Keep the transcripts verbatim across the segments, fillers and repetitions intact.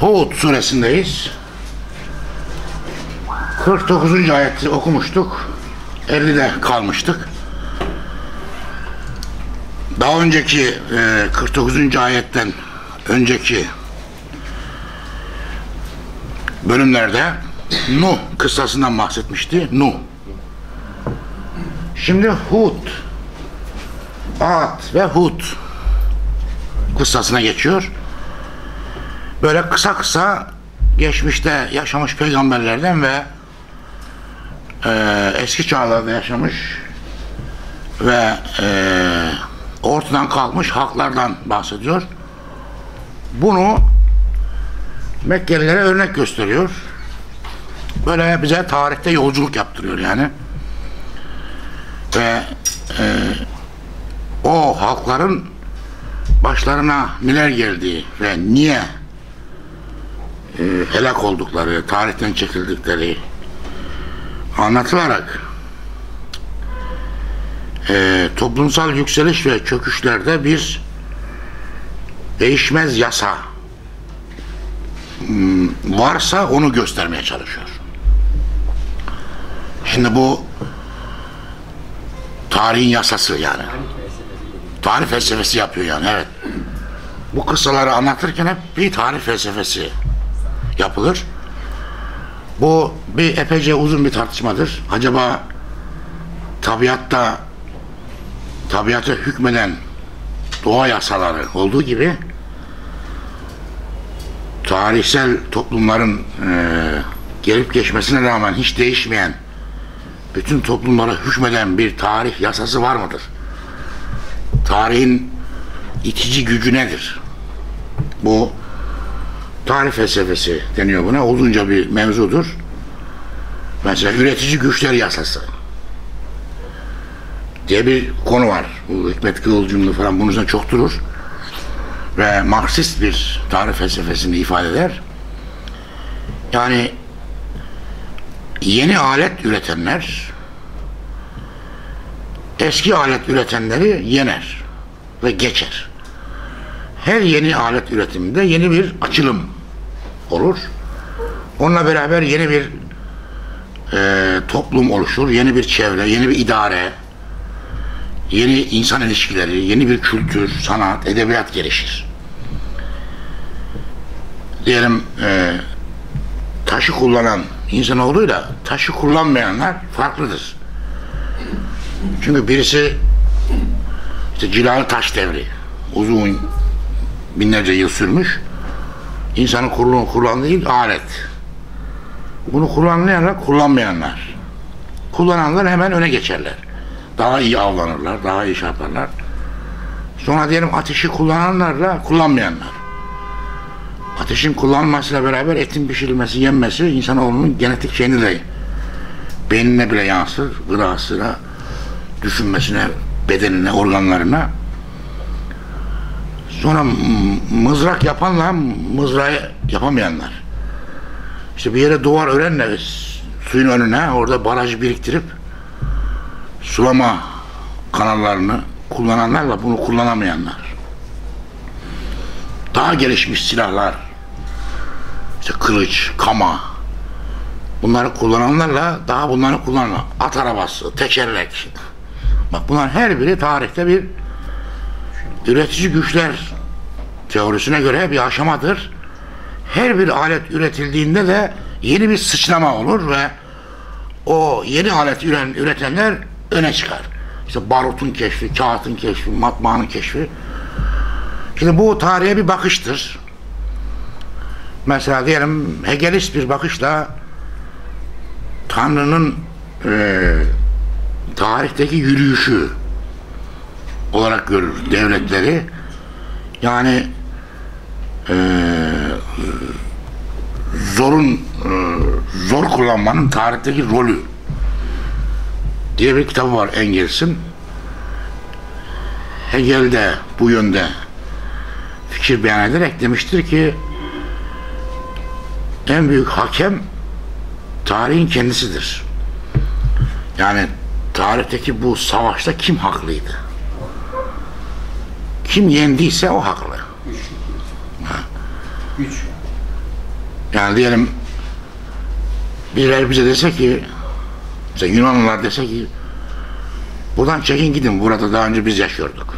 Hud suresindeyiz. kırk dokuzuncu ayeti okumuştuk. ellide kalmıştık. Daha önceki kırk dokuzuncu ayetten önceki bölümlerde Nuh kıssasından bahsetmişti. Nuh. Şimdi Hud, Ad ve Hud kıssasına geçiyor. Böyle kısa kısa geçmişte yaşamış peygamberlerden ve e, eski çağlarda yaşamış ve e, ortadan kalkmış halklardan bahsediyor. Bunu Mekkelilere örnek gösteriyor. Böyle bize tarihte yolculuk yaptırıyor yani. Ve e, o halkların başlarına neler geldiği ve niye e, helak oldukları, tarihten çekildikleri anlatılarak e, toplumsal yükseliş ve çöküşlerde bir değişmez yasa varsa onu göstermeye çalışıyor. Şimdi bu tarihin yasası yani. Tarih felsefesi yapıyor yani, evet. Bu kıssaları anlatırken hep bir tarih felsefesi yapılır. Bu bir epeyce uzun bir tartışmadır. Acaba tabiatta tabiata hükmeden doğa yasaları olduğu gibi tarihsel toplumların e, gelip geçmesine rağmen hiç değişmeyen, bütün toplumlara hükmeden bir tarih yasası var mıdır? Tarihin itici gücü nedir? Bu tarih felsefesi deniyor buna. Uzunca bir mevzudur. Mesela üretici güçler yasası diye bir konu var. Bu Hikmet Kıvılcımlı falan bunun üzerine çok durur. Ve Marksist bir tarih felsefesini ifade eder. Yani yeni alet üretenler eski alet üretenleri yener ve geçer. Her yeni alet üretiminde yeni bir açılım olur. Onunla beraber yeni bir e, toplum oluşur, yeni bir çevre, yeni bir idare, yeni insan ilişkileri, yeni bir kültür, sanat, edebiyat gelişir. Diyelim e, taşı kullanan insanoğluyla taşı kullanmayanlar farklıdır. Çünkü birisi işte Cilalı Taş Devri uzun binlerce yıl sürmüş. İnsanın kullandığı ilk alet. Bunu kullanmayanlar, kullanmayanlar. Kullananlar hemen öne geçerler. Daha iyi avlanırlar, daha iyi iş yaparlar. Sonra diyelim ateşi kullananlarla kullanmayanlar. Ateşin kullanılmasıyla beraber etin pişirilmesi, yenmesi insanoğlunun genetik şeyini de beynine bile yansır, gıdasına, düşünmesine, bedenine, organlarına. Sonra mızrak yapanla mızrağı yapamayanlar. İşte bir yere duvar örenle suyun önüne orada baraj biriktirip sulama kanallarını kullananlarla bunu kullanamayanlar. Daha gelişmiş silahlar, işte kılıç, kama, bunları kullananlarla daha bunları kullanan at arabası, tekerlek. Bak bunların her biri tarihte bir üretici güçler teorisine göre bir aşamadır. Her bir alet üretildiğinde de yeni bir sıçrama olur ve o yeni alet üretenler öne çıkar. İşte barutun keşfi, kağıtın keşfi, matbaanın keşfi. Şimdi bu tarihe bir bakıştır. Mesela diyelim Hegelist bir bakışla Tanrı'nın e, tarihteki yürüyüşü olarak görür devletleri. Yani e, zorun e, zor kullanmanın tarihteki rolü diye bir kitabı var Engels'in. Hegel de bu yönde fikir beyan ederek demiştir ki en büyük hakem tarihin kendisidir. Yani tarihteki bu savaşta kim haklıydı? Kim yendiyse o haklı. Güç. Ha. Güç. Yani diyelim birileri bize dese ki, işte Yunanlılar dese ki, buradan çekin gidin, burada daha önce biz yaşıyorduk.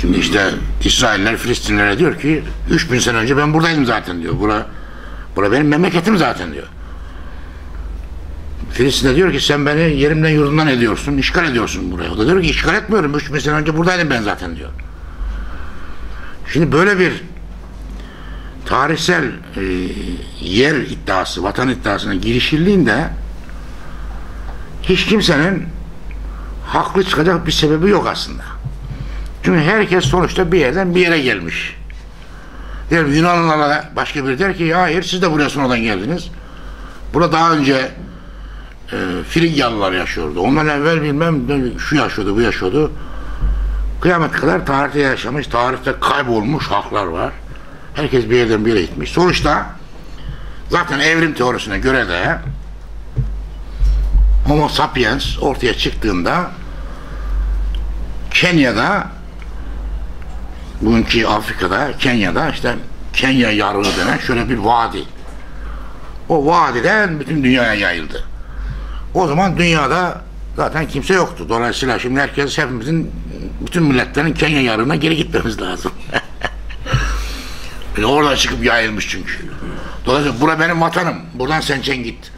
Şimdi işte İsrailler Filistinlere diyor ki üç bin sene önce ben buradaydım zaten diyor. Bura, bura benim memleketim zaten diyor. Filistin'de diyor ki sen beni yerimden yurdumdan ediyorsun, işgal ediyorsun buraya. O da diyor ki işgal etmiyorum, üç bin sene önce buradaydım ben zaten diyor. Şimdi böyle bir tarihsel e, yer iddiası, vatan iddiasına girişildiğinde hiç kimsenin haklı çıkacak bir sebebi yok aslında. Çünkü herkes sonuçta bir yerden bir yere gelmiş. Diyelim Yunanlılara başka biri der ki hayır siz de buraya sonradan geldiniz. Burada daha önce e, Frigyalılar yaşıyordu. Ondan evvel bilmem şu yaşıyordu, bu yaşıyordu. Kıyamet kadar tarihte yaşamış, tarihte kaybolmuş haklar var. Herkes bir yerden bir yere gitmiş. Sonuçta zaten evrim teorisine göre de Homo sapiens ortaya çıktığında Kenya'da, bugünkü Afrika'da, Kenya'da işte Kenya yarığı denen şöyle bir vadi. O vadiden bütün dünyaya yayıldı. O zaman dünyada zaten kimse yoktu. Dolayısıyla şimdi herkes, hepimizin, bütün milletlerin Kenya yarığına geri gitmemiz lazım. Yani oradan çıkıp yayılmış çünkü. Dolayısıyla bura benim vatanım, buradan sen sen git.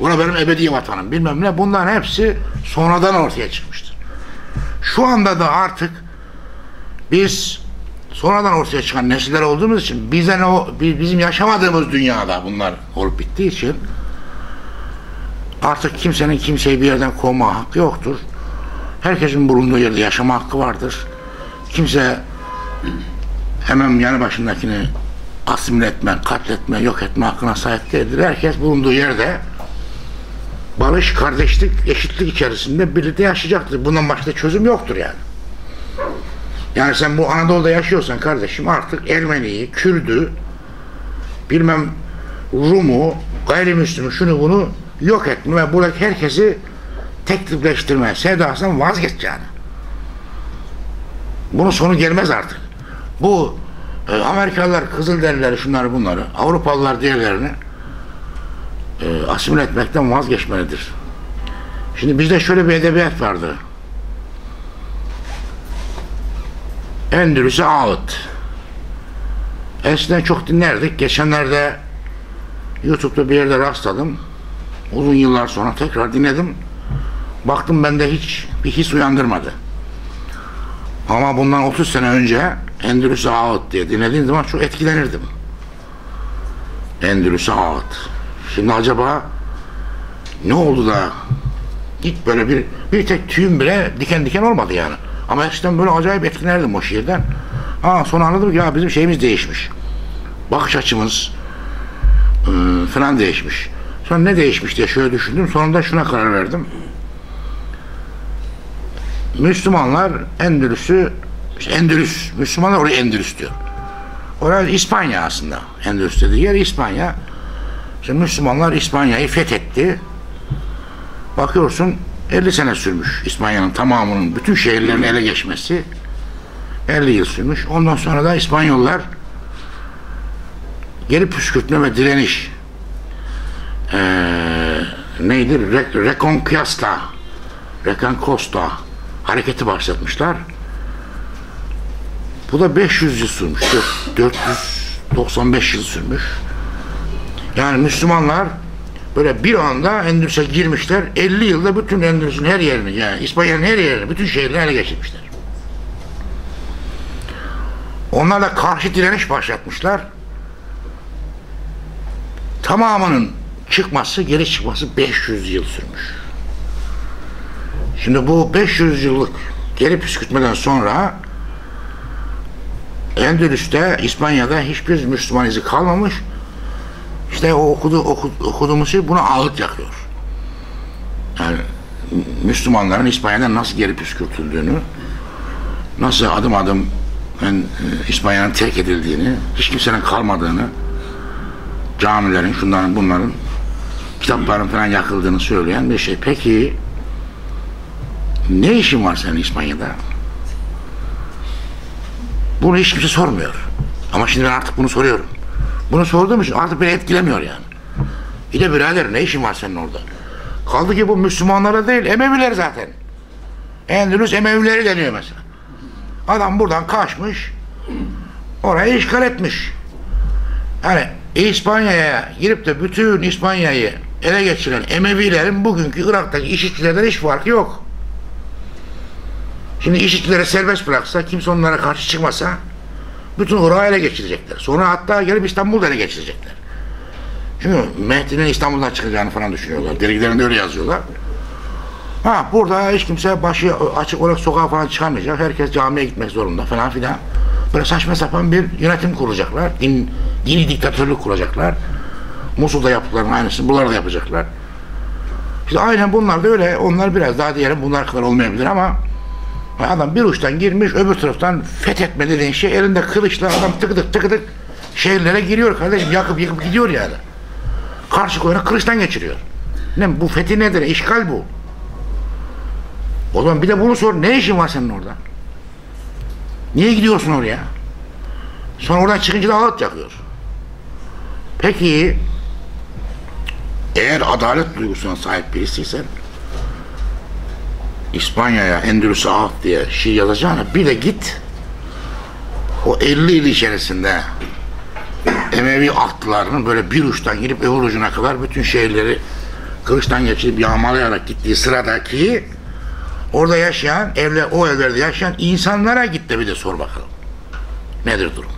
Bura benim ebedi vatanım, bilmem ne. Bunların hepsi sonradan ortaya çıkmıştır. Şu anda da artık biz sonradan ortaya çıkan nesiller olduğumuz için bize ne, bizim yaşamadığımız dünyada bunlar olup bittiği için artık kimsenin kimseyi bir yerden kovma hakkı yoktur. Herkesin bulunduğu yerde yaşama hakkı vardır. Kimse hemen yanı başındakini asimile etme, katletme, yok etme hakkına sahip değildir. Herkes bulunduğu yerde barış, kardeşlik, eşitlik içerisinde birlikte yaşayacaktır. Bundan başka çözüm yoktur yani. Yani sen bu Anadolu'da yaşıyorsan kardeşim artık Ermeni'yi, Kürt'ü, bilmem Rum'u, gayrimüslimi, şunu bunu yok etme ve buradaki herkesi teklifleştirme, sevdasından vazgeç yani. Bunun sonu gelmez artık. Bu e, Amerikalılar, Kızılderilileri, şunları bunları, Avrupalılar diğerlerini e, asimile etmekten vazgeçmelidir. Şimdi bizde şöyle bir edebiyat vardı. Endülüs'e ağıt. Eskiden çok dinlerdik. Geçenlerde YouTube'da bir yerde rastladım. Uzun yıllar sonra tekrar dinledim. Baktım bende hiç bir his uyandırmadı. Ama bundan otuz sene önce Endülüs'e ağıt diye dinlediğim zaman çok etkilenirdim. Endülüs'e ağıt. Şimdi acaba ne oldu da hiç böyle bir bir tek tüyüm bile diken diken olmadı yani. Ama eskiden böyle acayip etkilenirdim o şiirden. Ha, sonra anladım ki ya bizim şeyimiz değişmiş. Bakış açımız ıı, falan değişmiş. Sonra ne değişmiş diye şöyle düşündüm. Sonunda şuna karar verdim. Müslümanlar Endülüs'ü, Endülüs, Müslümanlar oraya Endülüs diyor. Orası İspanya aslında. Endülüs dediği yer İspanya. Şimdi Müslümanlar İspanya'yı fethetti. Bakıyorsun elli sene sürmüş İspanya'nın tamamının bütün şehirlerin ele geçmesi. elli yıl sürmüş. Ondan sonra da İspanyollar geri püskürtme ve direniş ee, neydi? Re Reconquista Reconquista hareketi başlatmışlar. Bu da beş yüz yıl sürmüş. dört yüz doksan beş yıl sürmüş. Yani Müslümanlar böyle bir anda Endülüs'e girmişler. elli yılda bütün Endülüs'ün her yerini, yani İspanya'nın her yerini, bütün şehirlerini ele geçirmişler. Onlarla karşı direniş başlatmışlar. Tamamının çıkması, geri çıkması beş yüz yıl sürmüş. Şimdi bu beş yüz yıllık geri püskürtmeden sonra Endülüs'te, İspanya'da hiçbir Müslüman izi kalmamış. İşte o okudu, oku, okuduğumuz şey buna ağıt yakıyor. Yani Müslümanların İspanya'dan nasıl geri püskürtüldüğünü, nasıl adım adım yani İspanya'nın terk edildiğini, hiç kimsenin kalmadığını, camilerin, şunların, bunların, kitapların falan yakıldığını söyleyen bir şey. Peki ne işin var senin İspanya'da? Bunu hiç kimse sormuyor. Ama şimdi ben artık bunu soruyorum. Bunu sorduğum için artık beni etkilemiyor yani. Bir de birader ne işin var senin orada? Kaldı ki bu Müslümanlara değil, Emeviler zaten. Endülüs Emevileri deniyor mesela. Adam buradan kaçmış, orayı işgal etmiş. Yani İspanya'ya girip de bütün İspanya'yı ele geçiren Emevilerin bugünkü Irak'taki işitçilerden hiç farkı yok. Şimdi işitçileri serbest bıraksa, kimse onlara karşı çıkmasa bütün Irak'ı ele geçirecekler. Sonra hatta gelip İstanbul'da ele geçirecekler. Şimdi Mehdi'nin İstanbul'dan çıkacağını falan düşünüyorlar. Dergilerinde öyle yazıyorlar. Ha, burada hiç kimse başı açık olarak sokağa falan çıkamayacak. Herkes camiye gitmek zorunda falan filan. Böyle saçma sapan bir yönetim kuracaklar. Din, dini diktatörlük kuracaklar. Musul'da yaptıkların aynısını bunlar da yapacaklar. İşte aynen bunlar da öyle. Onlar biraz daha diyelim bunlar kadar olmayabilir ama adam bir uçtan girmiş, öbür taraftan fethetme dediğin şey, elinde kılıçla adam tıkıdık tıkıdık şehirlere giriyor kardeşim, yakıp yakıp gidiyor yani. Karşı koyuna kılıçtan geçiriyor. Ne, bu fethi nedir? İşgal bu. O zaman bir de bunu sor, ne işin var senin orada? Niye gidiyorsun oraya? Sonra oradan çıkınca da alat yakıyor. Peki eğer adalet duygusuna sahip birisiysen İspanya'ya, Endülüs'e Ad diye şiir yazacağına bir de git o elli yıl içerisinde Emevi atlılarının böyle bir uçtan girip öbür ucuna kadar bütün şehirleri kılıçtan geçirip yağmalayarak gittiği sıradaki orada yaşayan, evle, o evlerde yaşayan insanlara git de bir de sor bakalım. Nedir durum?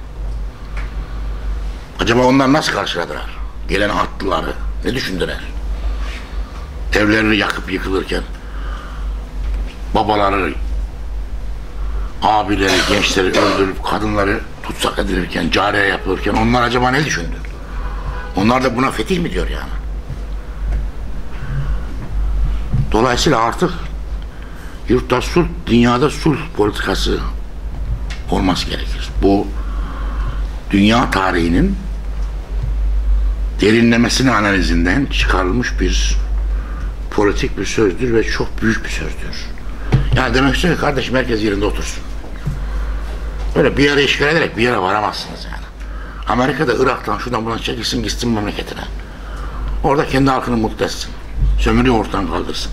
Acaba onlar nasıl karşıladılar? Gelen atlıları ne düşündüler? Evlerini yakıp yıkılırken babaları, abileri, gençleri öldürüp kadınları tutsak edilirken, cariye yapılırken onlar acaba ne düşündü? Onlar da buna fetih mi diyor yani? Dolayısıyla artık yurtta sulh, dünyada sulh politikası olması gerekir. Bu dünya tarihinin derinlemesine analizinden çıkarılmış bir politik bir sözdür ve çok büyük bir sözdür. Yani demek istiyor ki kardeşim herkes yerinde otursun. Böyle bir yere işgal ederek bir yere varamazsınız yani. Amerika'da Irak'tan şuradan buradan çekilsin gitsin memleketine. Orada kendi halkını mutlu etsin. Sömürüyü ortadan kaldırsın.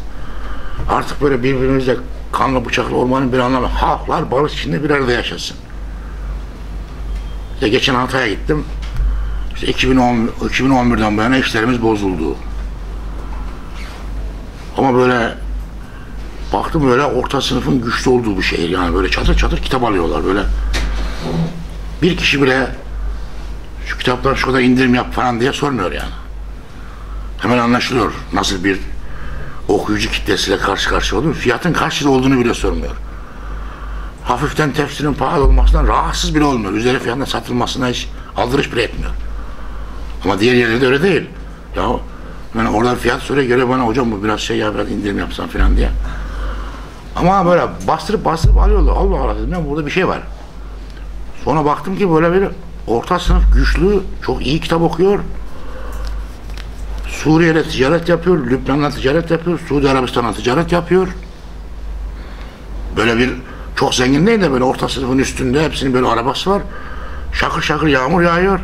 Artık böyle birbirimizle kanlı bıçaklı ormanın bir anlamı. Halklar barış içinde bir arada yaşasın. İşte geçen Hatay'a gittim. İşte iki bin on, iki bin on birden bu yana işlerimiz bozuldu. Ama böyle baktım böyle orta sınıfın güçlü olduğu bir şehir yani böyle çatır çatır kitap alıyorlar böyle. Bir kişi bile şu kitaplar şu kadar indirim yap falan diye sormuyor yani. Hemen anlaşılıyor nasıl bir okuyucu kitlesiyle karşı karşıya olduğunu, fiyatın kaç lira olduğunu bile sormuyor. Hafiften tefsirin pahalı olmasından rahatsız bile olmuyor. Üzeri fiyatına satılmasına hiç aldırış bile etmiyor. Ama diğer yerlerde öyle değil. Ya yani oradan fiyat soruyor göre bana hocam bu biraz şey ya biraz indirim yapsam falan diye. Ama böyle bastırıp bastırıp alıyorlar. Allah Allah dedim ya burada bir şey var. Sonra baktım ki böyle bir orta sınıf güçlü, çok iyi kitap okuyor. Suriye'yle ticaret yapıyor, Lübnan'la ticaret yapıyor, Suudi Arabistan'la ticaret yapıyor. Böyle bir çok zengin değil de böyle orta sınıfın üstünde hepsinin böyle arabası var. Şakır şakır yağmur yağıyor.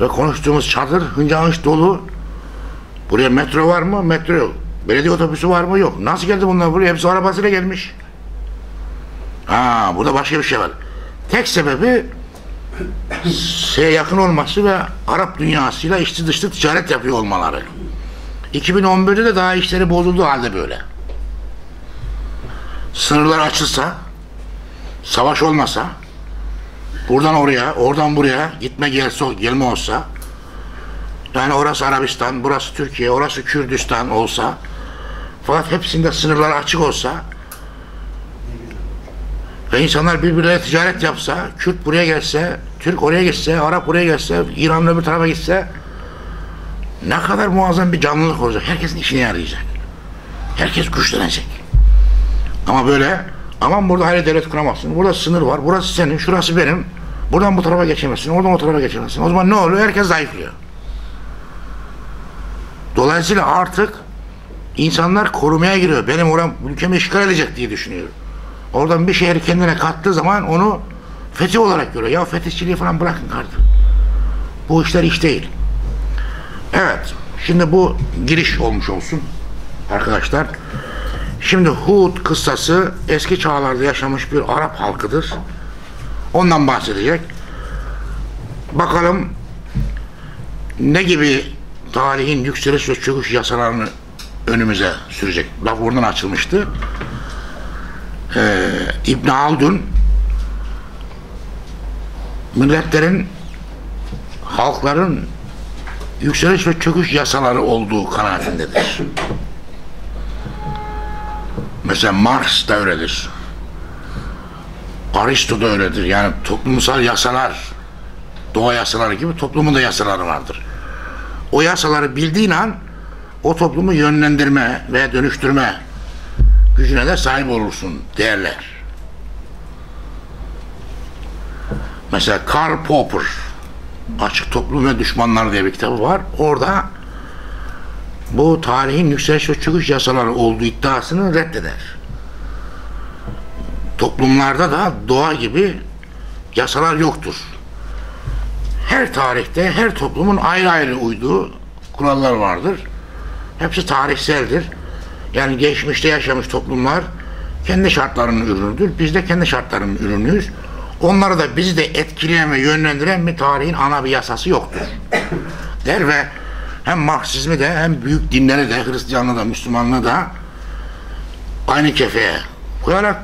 Ve konuştuğumuz çadır hınca hınç dolu. Buraya metro var mı? Metro yok. Belediye otobüsü var mı? Yok. Nasıl geldi bunlar buraya? Hepsi arabasıyla gelmiş. Haa, burada başka bir şey var. Tek sebebi şeye yakın olması ve Arap dünyasıyla içli dışlı ticaret yapıyor olmaları. iki bin on birde de daha işleri bozulduğu halde böyle. Sınırlar açılsa, savaş olmasa, buradan oraya, oradan buraya gitme gel, gelme olsa, yani orası Arabistan, burası Türkiye, orası Kürdistan olsa, fakat hepsinde sınırlar açık olsa ve insanlar birbirleriyle ticaret yapsa, Kürt buraya gelse, Türk oraya gitse, Arap buraya gelse, İran'ın öbür tarafa gitse ne kadar muazzam bir canlılık olacak. Herkesin işine yarayacak. Herkes güçlenecek. Ama böyle aman burada hayli devlet kuramazsın. Burada sınır var. Burası senin, şurası benim. Buradan bu tarafa geçemezsin, oradan o tarafa geçemezsin. O zaman ne oluyor? Herkes zayıflıyor. Dolayısıyla artık insanlar korumaya giriyor. Benim oram ülkemi işgal edecek diye düşünüyor. Oradan bir şehri kendine kattığı zaman onu fetih olarak görüyor. Ya fetihçiliği falan bırakın artık. Bu işler iş değil. Evet. Şimdi bu giriş olmuş olsun arkadaşlar. Şimdi Hud kıssası eski çağlarda yaşamış bir Arap halkıdır. Ondan bahsedecek. Bakalım ne gibi tarihin yükseliş ve çöküş yasalarını önümüze sürecek. Laf oradan açılmıştı. Ee, İbn Haldun milletlerin, halkların yükseliş ve çöküş yasaları olduğu kanaatindedir. Mesela Marx da öyledir. Aristo da öyledir. Yani toplumsal yasalar, doğa yasaları gibi toplumun da yasaları vardır. O yasaları bildiğin an o toplumu yönlendirme ve dönüştürme gücüne de sahip olursun derler. Mesela Karl Popper, Açık Toplum ve Düşmanlar diye bir kitabı var. Orada bu tarihin yükseliş ve çöküş yasaları olduğu iddiasını reddeder. Toplumlarda da doğa gibi yasalar yoktur. Her tarihte, her toplumun ayrı ayrı uyduğu kurallar vardır. Hepsi tarihseldir. Yani geçmişte yaşamış toplumlar kendi şartlarının ürünüdür. Biz de kendi şartlarının ürünüyüz. Onları da bizi de etkileyen ve yönlendiren bir tarihin ana bir yasası yoktur der ve hem Marksizmi de hem büyük dinleri de, Hristiyanlığı da, Müslümanlığı da aynı kefeye koyarak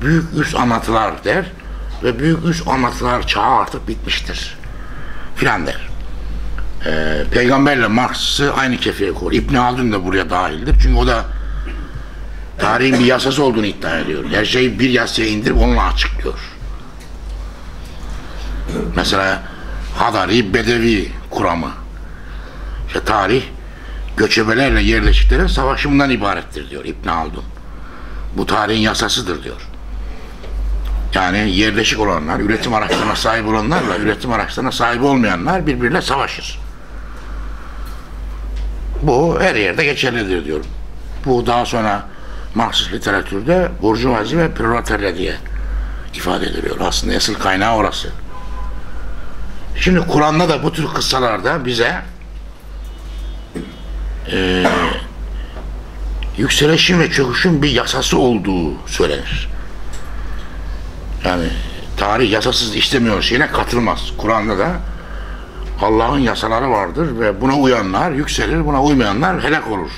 büyük üst anlatılar der ve büyük üst anlatılar çağı artık bitmiştir filan der. Ee, Peygamberle Marks'ı aynı kefeye koyar. İbn Haldun da buraya dahildir. Çünkü o da tarihin bir yasası olduğunu iddia ediyor. Her şeyi bir yasaya indirip onunla açıklıyor. Mesela Hadari Bedevi kuramı. İşte tarih göçebelerle yerleşiklerin savaşımından ibarettir diyor İbn Haldun. Bu tarihin yasasıdır diyor. Yani yerleşik olanlar, üretim araçlarına sahip olanlarla üretim araçlarına sahip olmayanlar birbirine savaşır. Bu her yerde geçerlidir diyor. Bu daha sonra Marksist literatürde burjuvazi ve proletarya diye ifade ediliyor. Aslında asıl kaynağı orası. Şimdi Kur'an'da da bu tür kıssalarda bize e, yükselişin ve çöküşün bir yasası olduğu söylenir. Yani tarih yasasız işlemiyor şeyine katılmaz. Kur'an'da da Allah'ın yasaları vardır ve buna uyanlar yükselir, buna uymayanlar helak olur.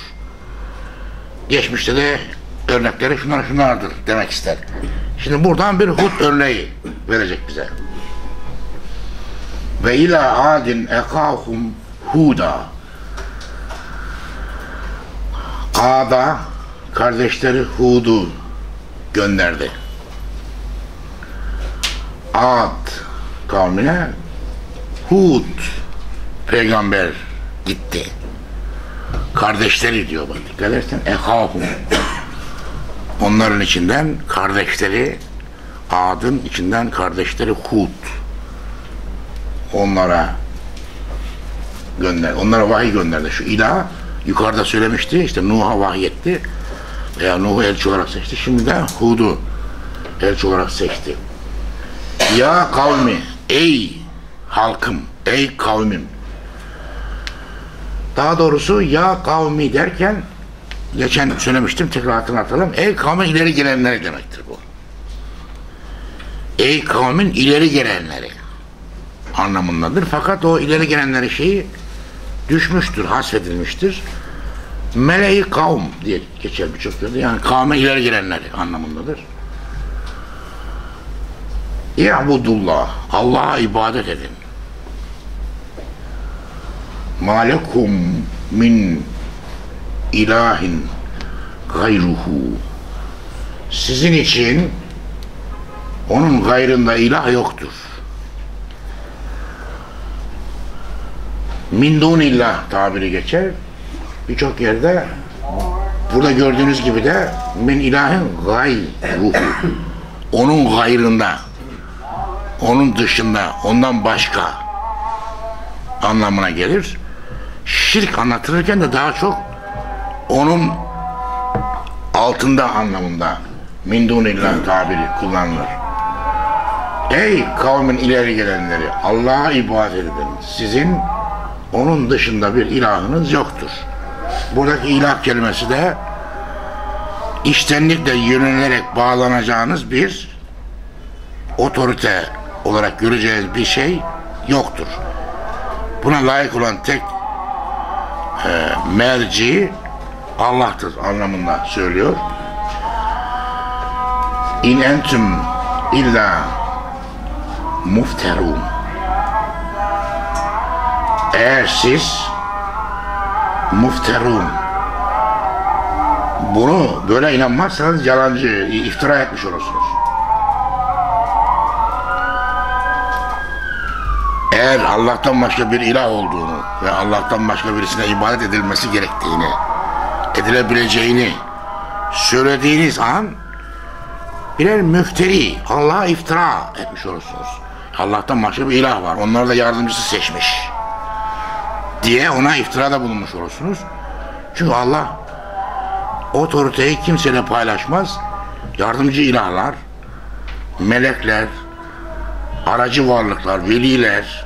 Geçmişte de örnekleri şunlar şunlardır demek ister. Şimdi buradan bir Hud örneği verecek bize. Ve ila adin ekahum huda. Ad'a kardeşleri Hud'u gönderdi. Ad kavmine Hud peygamber gitti. Kardeşleri diyor bak. Dikkat edersen ekahum. Onların içinden kardeşleri, Ad'ın içinden kardeşleri Hud. Onlara gönder, onlara vahiy gönderdi. Şu ilah yukarıda söylemişti, işte Nuh'a vahiy etti veya Nuh'u elçi olarak seçti. Şimdi de Hud'u elçi olarak seçti. Ya kavmi, ey halkım, ey kavmim. Daha doğrusu ya kavmi derken geçen söylemiştim, tekrar hatırlatalım. Ey kavmin ileri gelenleri demektir bu. Ey kavmin ileri gelenleri anlamındadır. Fakat o ileri gelenleri şeyi düşmüştür, hasfedilmiştir. Mele-i kavm diye geçer birçok yerde. Yani kavme ileri gelenleri anlamındadır. İ'budullah, Allah'a ibadet edin. Malekum min ilahin gayruhu. Sizin için onun gayrında ilah yoktur. Min dunillah tabiri geçer. Birçok yerde burada gördüğünüz gibi de min ilahin gayruhu. Onun gayrında, onun dışında, ondan başka anlamına gelir. Şirk anlatılırken de daha çok onun altında anlamında min dunillah tabiri kullanılır. Ey kavmin ileri gelenleri, Allah'a ibadet edin. Sizin onun dışında bir ilahınız yoktur. Buradaki ilah kelimesi de içtenlikle yönelerek bağlanacağınız bir otorite olarak göreceğiniz bir şey yoktur. Buna layık olan tek e, merci Allah'tır anlamında söylüyor. İn entüm illa mufterun. Eğer siz mufterun, bunu böyle inanmazsanız yalancı, iftira etmiş olursunuz. Eğer Allah'tan başka bir ilah olduğunu ve Allah'tan başka birisine ibadet edilmesi gerektiğini, edilebileceğini söylediğiniz an birer müfteri, Allah'a iftira etmiş olursunuz. Allah'tan başka bir ilah var, onları da yardımcısı seçmiş diye ona iftirada bulunmuş olursunuz. Çünkü Allah otoriteyi kimseyle paylaşmaz. Yardımcı ilahlar, melekler, aracı varlıklar, veliler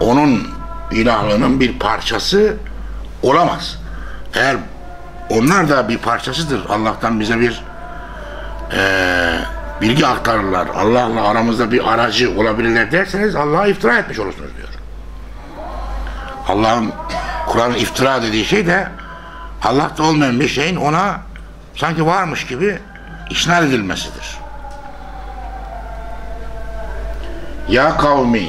onun ilahlığının bir parçası olamaz. Eğer onlar da bir parçasıdır, Allah'tan bize bir e, bilgi aktarırlar, Allah'la aramızda bir aracı olabilirler derseniz Allah'a iftira etmiş olursunuz diyor. Allah'ın, Kur'an'ın iftira dediği şey de Allah'ta olmayan bir şeyin ona sanki varmış gibi isnat edilmesidir. Ya kavmi,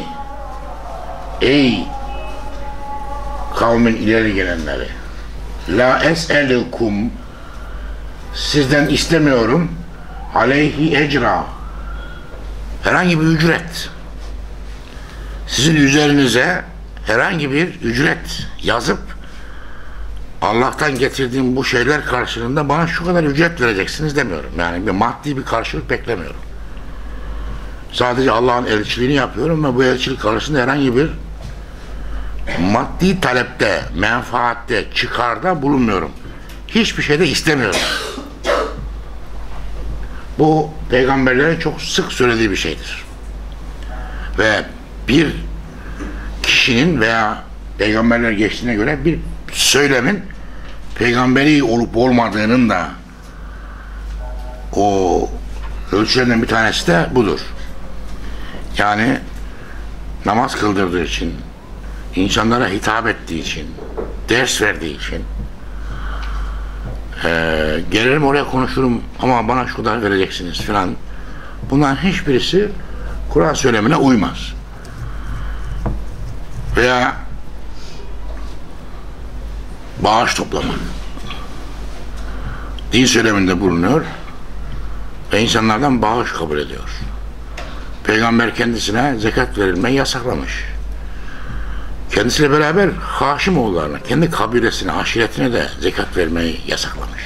ey kavmin ileri gelenleri, la es'elukum, sizden istemiyorum, aleyhi ecra, herhangi bir ücret, sizin üzerinize herhangi bir ücret yazıp Allah'tan getirdiğim bu şeyler karşılığında bana şu kadar ücret vereceksiniz demiyorum. Yani bir maddi bir karşılık beklemiyorum. Sadece Allah'ın elçiliğini yapıyorum ve bu elçilik karşılığında herhangi bir maddi talepte, menfaatte, çıkarda bulunmuyorum. Hiçbir şey de istemiyorum. Bu peygamberlere çok sık söylediği bir şeydir. Ve bir kişinin veya peygamberler geçtiğine göre bir söylemin peygamberi olup olmadığının da o ölçülerinden bir tanesi de budur. Yani namaz kıldırdığı için, insanlara hitap ettiği için, ders verdiği için, e, gelirim oraya konuşurum ama bana şu kadar vereceksiniz filan, bunların hiçbirisi Kur'an söylemine uymaz. Veya bağış toplama, din söyleminde bulunuyor ve insanlardan bağış kabul ediyor. Peygamber kendisine zekat verilmeyi yasaklamış. Kendisiyle beraber Haşimoğullarına, kendi kabilesine, aşiretine de zekat vermeyi yasaklamış.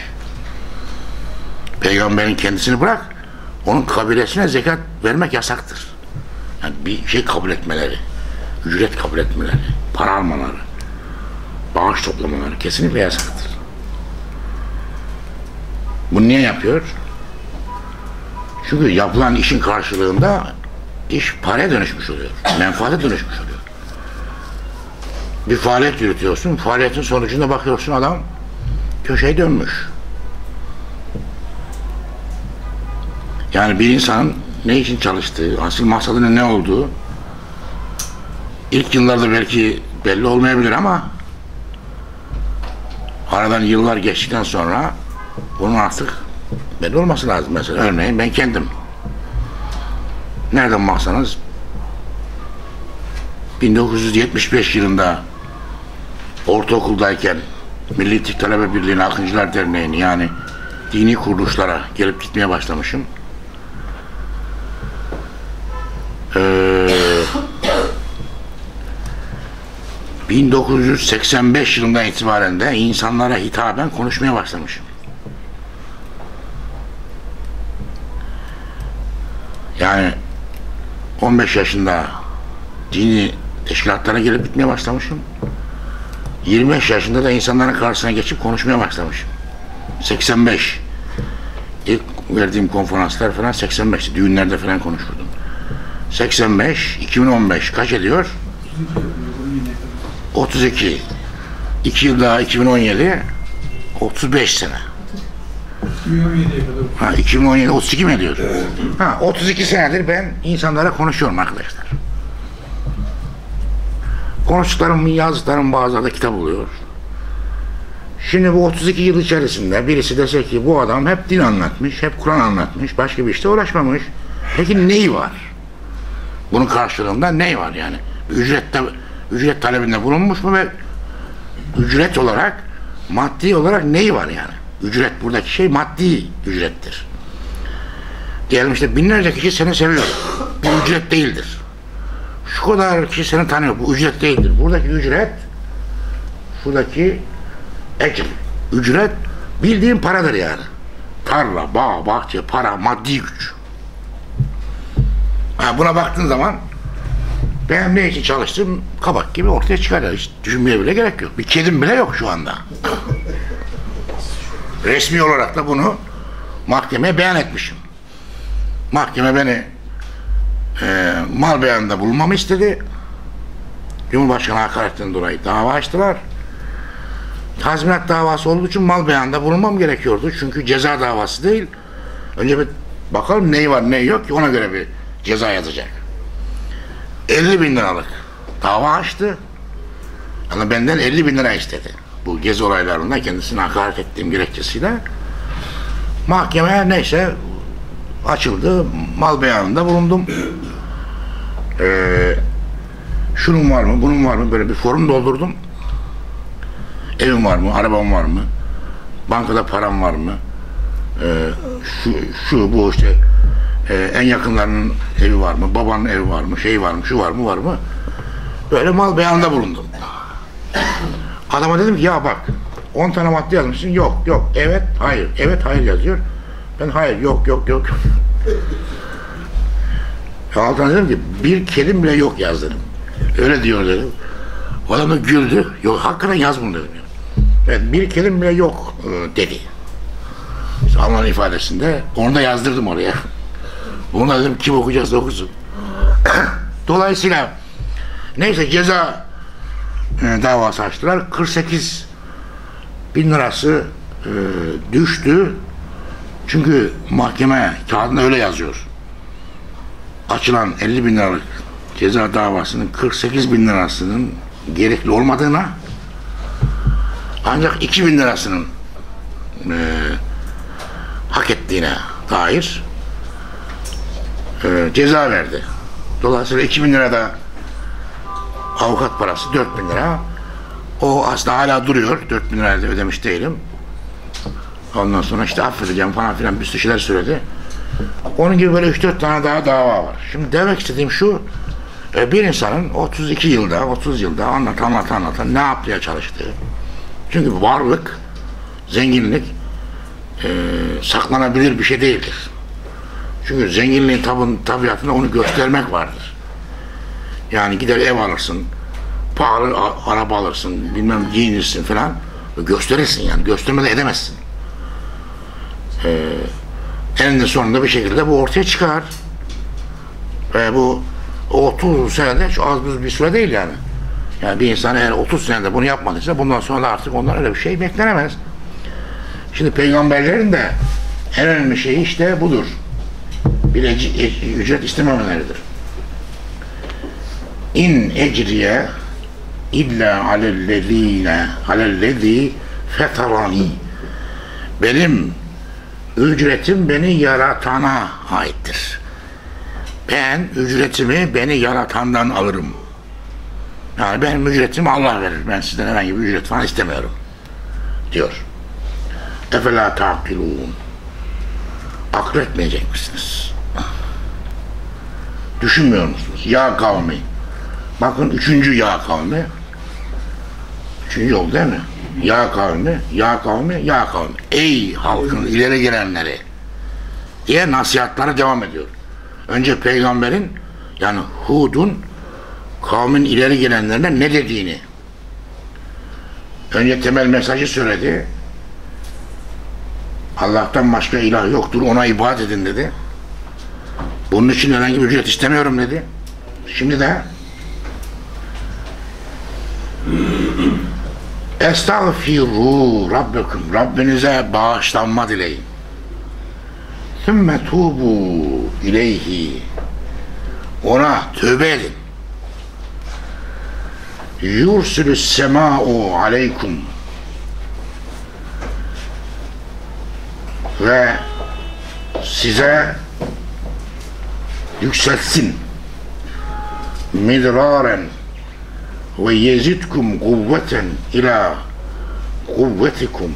Peygamberin kendisini bırak, onun kabilesine zekat vermek yasaktır. Yani bir şey kabul etmeleri, ücret kabul etmeleri, para almaları, bağış toplamaları kesinlikle yasaktır. Bunu niye yapıyor? Çünkü yapılan işin karşılığında iş paraya dönüşmüş oluyor, menfaate dönüşmüş oluyor. Bir faaliyet yürütüyorsun, faaliyetin sonucunda bakıyorsun adam köşeye dönmüş. Yani bir insanın ne için çalıştığı, asıl maksadının ne olduğu İlk yıllarda belki belli olmayabilir ama aradan yıllar geçtikten sonra bunun artık belli olması lazım. Mesela örneğin ben kendim, nereden baksanız bin dokuz yüz yetmiş beş yılında ortaokuldayken Milli İttik Talebe Birliği'ne, Akıncılar Derneği'ni, yani dini kuruluşlara gelip gitmeye başlamışım. Eee bin dokuz yüz seksen beş yılından itibaren de insanlara hitaben konuşmaya başlamışım. Yani on beş yaşında dini teşkilatlara gelip gitmeye başlamışım. yirmi beş yaşında da insanların karşısına geçip konuşmaya başlamışım. seksen beş. İlk verdiğim konferanslar falan seksen beşti. Düğünlerde falan konuşurdum. seksen beş, iki bin on beş kaç ediyor? otuz iki. iki yıl daha iki bin on yedi, otuz beş sene. Ha, iki bin on yedi, otuz iki mi ediyor? Ha, otuz iki senedir ben insanlara konuşuyorum arkadaşlar. Konuştuklarım, yazdıklarım bazıları da kitap oluyor. Şimdi bu otuz iki yıl içerisinde birisi dese ki bu adam hep din anlatmış, hep Kur'an anlatmış, başka bir işte uğraşmamış. Peki neyi var? Bunun karşılığında neyi var yani? Ücret, ta ücret talebinde bulunmuş mu ve ücret olarak, maddi olarak neyi var yani? Ücret, buradaki şey maddi ücrettir. Diyelim işte binlerce kişi seni seviyor. Bu ücret değildir. Şu kadar kişi seni tanıyor. Bu ücret değildir. Buradaki ücret, şuradaki ecr, ücret bildiğin paradır yani. Tarla, bağ, bahçe, para, maddi güç. Ha, buna baktığın zaman ben ne için çalıştım kabak gibi ortaya çıkar ya. Hiç düşünmeye bile gerek yok. Bir kedim bile yok şu anda. Resmi olarak da bunu mahkemeye beyan etmişim. Mahkeme beni e, mal beyanında bulunmamı istedi. Cumhurbaşkanı hakaretten dolayı dava açtılar. Tazminat davası olduğu için mal beyanında bulunmam gerekiyordu. Çünkü ceza davası değil. Önce bir bakalım neyi var neyi yok ki ona göre bir ceza yazacak. elli bin liralık dava açtı. Yani benden elli bin lira istedi. Bu gezi olaylarında kendisine hakaret ettiğim gerekçesiyle. Mahkeme neyse açıldı. Mal beyanında bulundum. Ee, şunun var mı, bunun var mı? Böyle bir form doldurdum. Evim var mı, arabam var mı? Bankada param var mı? Ee, şu, şu, bu işte e, en yakınlarının evi var mı? Babanın evi var mı? Şey var mı? Şu var mı? Var mı? Böyle mal beyanında bulundum. Adama dedim ki ya bak on tane madde yazmışsın. Yok, yok, evet, hayır. Evet, hayır yazıyor. Ben hayır, yok, yok, yok. Altına dedim ki bir kelim bile yok yaz dedim. Öyle diyor dedim. O adam da güldü. Yok, hakikaten yaz bunu dedim. Evet, bir kelim bile yok dedi. İşte Alman ifadesinde. Onu da yazdırdım oraya. Onu da dedim kim okuyacaksa okusun. Dolayısıyla neyse ceza davası açtılar. kırk sekiz bin lirası e, düştü. Çünkü mahkeme kağıdında öyle yazıyor. Açılan elli bin liralık ceza davasının kırk sekiz bin lirasının gerekli olmadığına ancak iki bin lirasının e, hak ettiğine dair e, ceza verdi. Dolayısıyla iki bin lirada avukat parası dört bin lira. O aslında hala duruyor. dört bin lirayı da ödemiş değilim. Ondan sonra işte affedeceğim falan filan bir sürü şeyler söyledi. Onun gibi böyle üç dört tane daha dava var. Şimdi demek istediğim şu, bir insanın otuz iki yılda, otuz yılda anlat anlat anlat ne yapmaya çalıştığı. Çünkü varlık, zenginlik e, saklanabilir bir şey değildir. Çünkü zenginliğin tab tabiatında onu göstermek vardır. Yani gider ev alırsın, pahalı araba alırsın, bilmem giyinirsin falan, gösterirsin yani, göstermeden edemezsin. Ee, eninde sonunda bir şekilde bu ortaya çıkar. Ee, bu otuz senede şu az buz bir süre değil yani. Yani bir insan eğer otuz senede bunu yapmadıysa bundan sonra artık ondan öyle bir şey beklenemez. Şimdi peygamberlerin de en önemli şeyi işte budur. Bir ücret istememeleridir. İn ecriye illa alellezine alellezi fetarani. Benim ücretim beni yaratana aittir. Ben ücretimi beni yaratandan alırım. Yani benim ücretimi Allah verir. Ben sizden herhangi bir ücret falan istemiyorum. Diyor. Efela ta'kilûn. Akletmeyecek misiniz? Düşünmüyor musunuz? Ya kavmi. Bakın üçüncü ya kavmi. Üçüncü oldu değil mi? Ya kavmi, ya kavmi, ya kavmi. Ey halkın ileri gelenleri diye nasihatlara devam ediyor. Önce peygamberin yani Hud'un kavmin ileri gelenlerine ne dediğini. Önce temel mesajı söyledi. Allah'tan başka ilah yoktur, ona ibadet edin dedi. Bunun için herhangi bir ücret istemiyorum dedi. Şimdi de Estağfiru Rabbekum, Rabbinize bağışlanma dileyin. Sümme tubu ileyhi, ona tövbe edin. Yursülü sema'u aleykum, ve size yükselsin. Midraren ve yezidkum kuvveten ila kuvvetikum,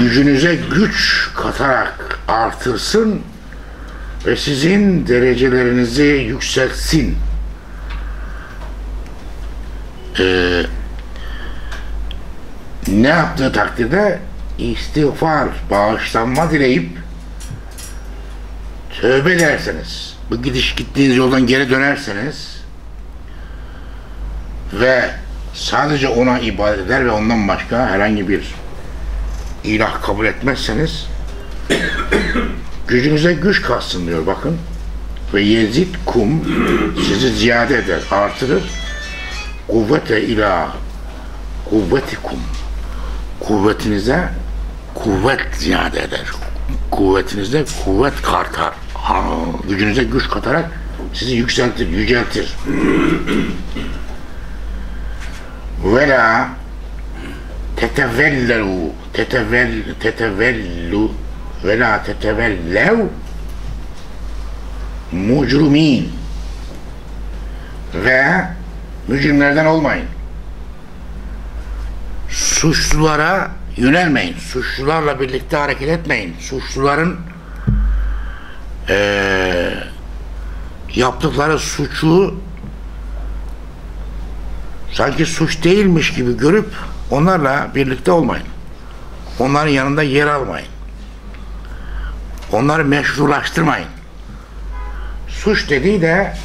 gücünüze güç katarak artırsın ve sizin derecelerinizi yükseltsin. Ee, ne yaptığı takdirde istiğfar, bağışlanma dileyip tövbe ederseniz, bu gidiş gittiğiniz yoldan geri dönerseniz ve sadece ona ibadet eder ve ondan başka herhangi bir ilah kabul etmezseniz gücünüze güç kalsın diyor, bakın. Ve yezid kum, sizi ziyade eder, artırır. Kuvvete ila kuvvetikum, kuvvetinize kuvvet ziyade eder. Kuvvetinize kuvvet katar. Ha, gücünüze güç katarak sizi yükseltir, yüceltir. Ve la tetevellelu tetevel tetevellu ve la tetevellev mucrimin, ve mücrimlerden olmayın. Suçlulara yönelmeyin. Suçlularla birlikte hareket etmeyin. Suçluların ee, yaptıkları suçu sanki suç değilmiş gibi görüp onlarla birlikte olmayın. Onların yanında yer almayın. Onları meşrulaştırmayın. Suç dediği de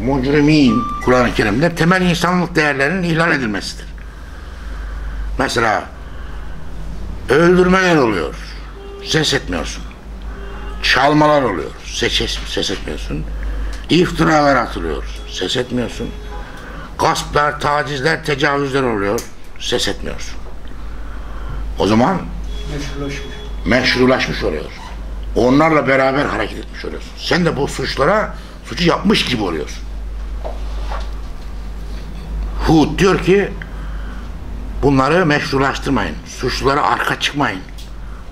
mucrimin, Kur'an-ı Kerim'de temel insanlık değerlerinin ihlal edilmesidir. Mesela öldürmeler oluyor, ses etmiyorsun. Çalmalar oluyor, ses, ses etmiyorsun. İftiralar atılıyor, ses etmiyorsun. Gasplar, tacizler, tecavüzler oluyor, ses etmiyorsun. O zaman meşrulaşmış, meşrulaşmış oluyor. Onlarla beraber hareket etmiş oluyorsun. Sen de bu suçlara suçu yapmış gibi oluyorsun. Hud diyor ki bunları meşrulaştırmayın. Suçlulara arka çıkmayın.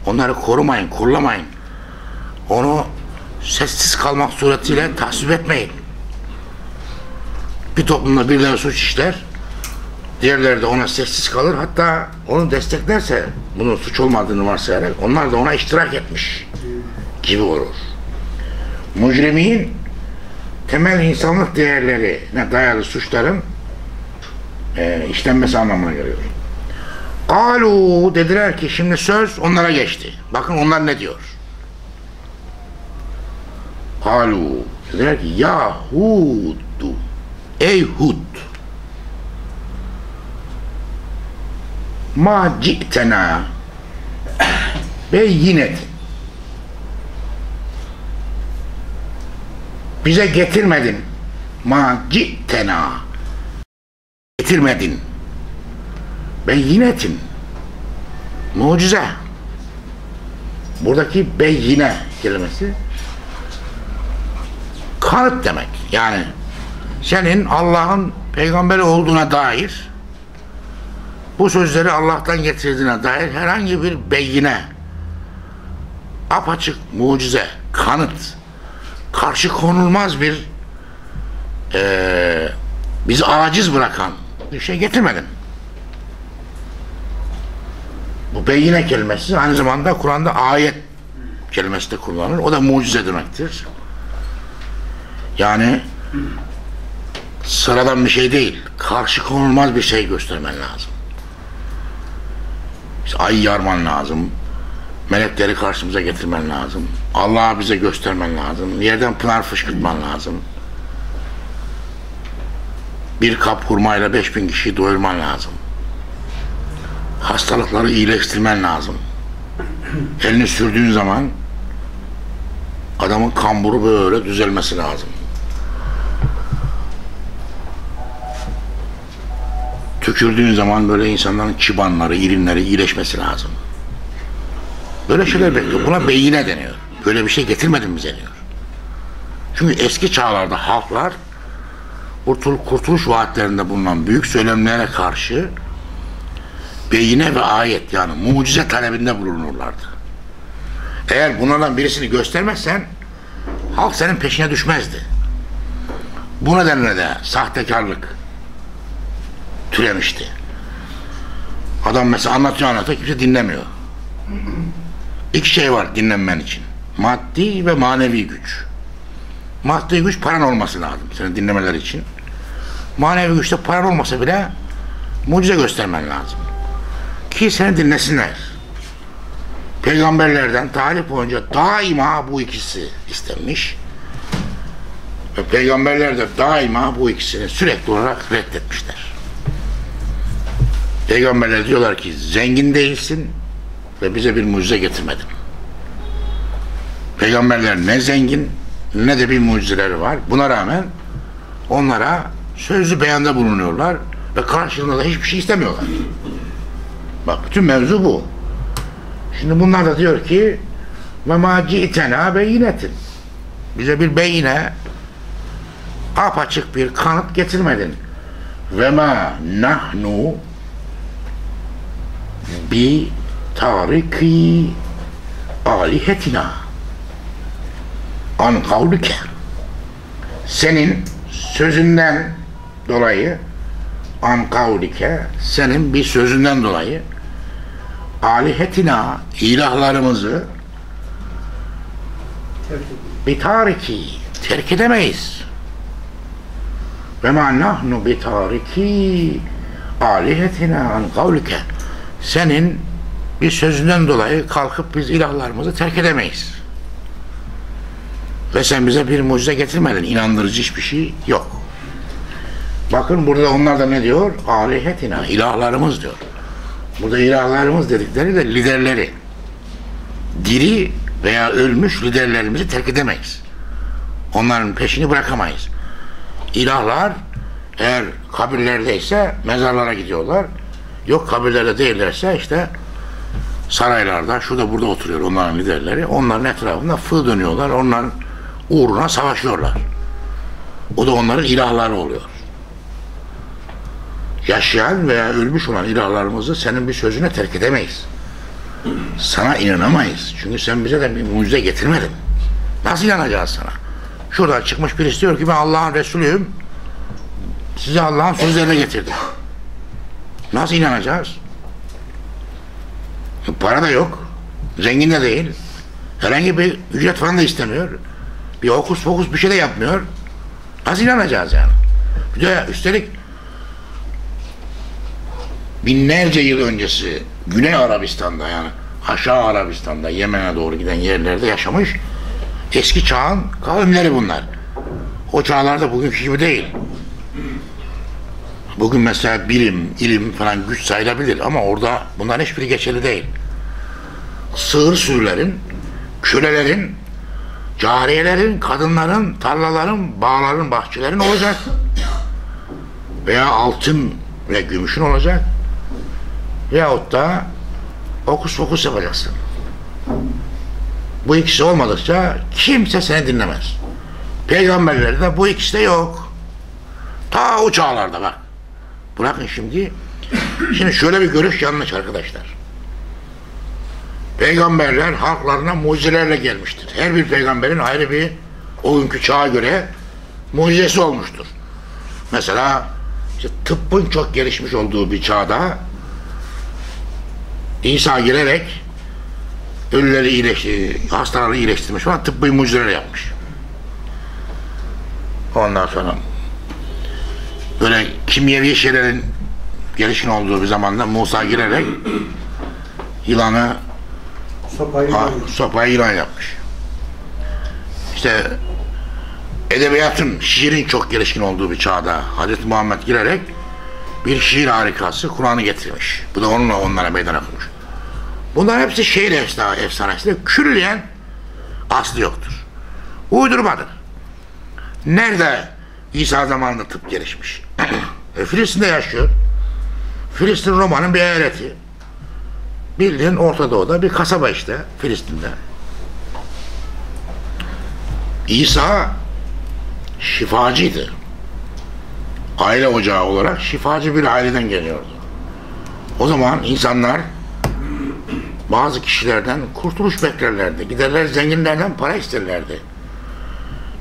Onları korumayın, kollamayın. Onu sessiz kalmak suretiyle tasvip etmeyin. Bir toplumda birileri suç işler, diğerleri de ona sessiz kalır. Hatta onu desteklerse, bunun suç olmadığını varsayarak onlar da ona iştirak etmiş gibi olur. Mücrimin temel insanlık değerlerine dayalı suçların e, işlenmesi anlamına geliyor. Kalu, dediler ki şimdi söz onlara geçti. Bakın onlar ne diyor. Kalu, dediler ki Yahudu, ey Hud, ma ci'tena beyinet, bize getirmedin, ma ci'tena, getirmedin, beyinetin, mucize. Buradaki beyine kelimesi kanıt demek. Yani senin Allah'ın peygamberi olduğuna dair, bu sözleri Allah'tan getirdiğine dair herhangi bir beyine, apaçık mucize, kanıt, karşı konulmaz bir e, bizi aciz bırakan bir şey getirmedin. Bu beyine kelimesi aynı zamanda Kur'an'da ayet kelimesi de kullanılır. O da mucize demektir. Yani sıradan bir şey değil, karşı konulmaz bir şey göstermen lazım. İşte ayı yarman lazım, melekleri karşımıza getirmen lazım, Allah'a bize göstermen lazım, yerden pınar fışkırtman lazım, bir kap hurmayla beş bin kişiyi doyurman lazım, hastalıkları iyileştirmen lazım. elini sürdüğün zaman adamın kamburu böyle düzelmesi lazım. Tükürdüğün zaman böyle insanların çıbanları, irinleri iyileşmesi lazım. Böyle şeyler bekliyor. Buna beyine deniyor. Böyle bir şey getirmedin mi deniyor. Çünkü eski çağlarda halklar kurtuluş vaatlerinde bulunan büyük söylemlere karşı beyine ve ayet, yani mucize talebinde bulunurlardı. Eğer bunlardan birisini göstermezsen halk senin peşine düşmezdi. Bu nedenle de sahtekarlık türemişti. Adam mesela anlatıyor anlatıyor, kimse dinlemiyor. İki şey var dinlenmen için: maddi ve manevi güç. Maddi güç, paran olması lazım senin dinlemeler için. Manevi güçte paran olmasa bile mucize göstermen lazım ki seni dinlesinler. Peygamberlerden tarih boyunca daima bu ikisi istenmiş ve peygamberler de daima bu ikisini sürekli olarak reddetmişler. Peygamberler diyorlar ki zengin değilsin ve bize bir mucize getirmedin. Peygamberler ne zengin ne de bir mucizeleri var. Buna rağmen onlara sözlü beyanda bulunuyorlar ve karşılığında da hiçbir şey istemiyorlar. Bak, bütün mevzu bu. Şimdi bunlar da diyor ki وَمَا جِئْتَنَا بَيِّنَةٍ, bize bir beyine, apaçık bir kanıt getirmedin. وَمَا نَحْنُ bi tariki alihetina an kavlike, senin sözünden dolayı, an kavlike, senin bir sözünden dolayı, alihetina, ilahlarımızı bi tariki, terk edemeyiz. Ve ma nahnu bi tariki alihetina an kavlike, senin bir sözünden dolayı kalkıp biz ilahlarımızı terk edemeyiz. Ve sen bize bir mucize getirmedin. İnandırıcı hiçbir şey yok. Bakın burada onlar da ne diyor? Alihetina, ilahlarımız diyor. Burada ilahlarımız dedikleri de liderleri. Diri veya ölmüş liderlerimizi terk edemeyiz. Onların peşini bırakamayız. İlahlar eğer kabirlerdeyse mezarlara gidiyorlar. Yok kabirlerde değillerse işte saraylarda, şurada burada oturuyor onların liderleri. Onların etrafında fı dönüyorlar. Onların uğruna savaşıyorlar. O da onların ilahları oluyor. Yaşayan veya ölmüş olan ilahlarımızı senin bir sözüne terk edemeyiz. Sana inanamayız. Çünkü sen bize de bir mucize getirmedin. Nasıl inanacağız sana? Şuradan çıkmış birisi diyor ki ben Allah'ın Resulüyüm. Size Allah'ın sözlerine getirdim. Nasıl inanacağız? Para da yok. Zengin de değil. Herhangi bir ücret falan da istemiyor. Bir hokus pokus bir şey de yapmıyor. Nasıl inanacağız yani? Bir de üstelik binlerce yıl öncesi Güney Arabistan'da, yani aşağı Arabistan'da, Yemen'e doğru giden yerlerde yaşamış eski çağın kavimleri bunlar. O çağlarda bugünkü gibi değil. Bugün mesela bilim, ilim falan güç sayılabilir ama orada bunların hiçbiri geçerli değil. Sığır sürülerin, kölelerin, cariyelerin, kadınların, tarlaların, bağların, bahçelerin olacak. Veya altın ve gümüşün olacak. Yahut da okus fokus yapacaksın. Bu ikisi olmadıkça kimse seni dinlemez. Peygamberlerde bu ikisi de yok. Ta o çağlarda bak. Bırakın şimdi. Şimdi şöyle bir görüş yanlış arkadaşlar. Peygamberler halklarına mucizelerle gelmiştir. Her bir peygamberin ayrı bir o günkü çağa göre mucizesi olmuştur. Mesela işte tıbbın çok gelişmiş olduğu bir çağda İsa gelerek ölüleri iyileştirmiş, hastaları iyileştirmiş falan, tıbbi mucizeler yapmış. Ondan sonra böyle kimyevi şeylerin gelişkin olduğu bir zamanda Musa girerek yılanı sopayı, a, sopayı yılan yapmış. İşte edebiyatın, şiirin çok gelişkin olduğu bir çağda Hazreti Muhammed girerek bir şiir harikası Kur'an'ı getirmiş. Bu da onunla onlara meydan okumuş. Bunların hepsi şehir efsanesinde külliyen aslı yoktur. Uydurmadır. Nerede İsa zamanında tıp gelişmiş? e, Filistin'de yaşıyor. Filistin Roma'nın bir eyaleti. Bildiğin Orta Doğu'da bir kasaba işte Filistin'de. İsa şifacıydı. Aile ocağı olarak şifacı bir aileden geliyordu. O zaman insanlar bazı kişilerden kurtuluş beklerlerdi. Giderler zenginlerden para isterlerdi.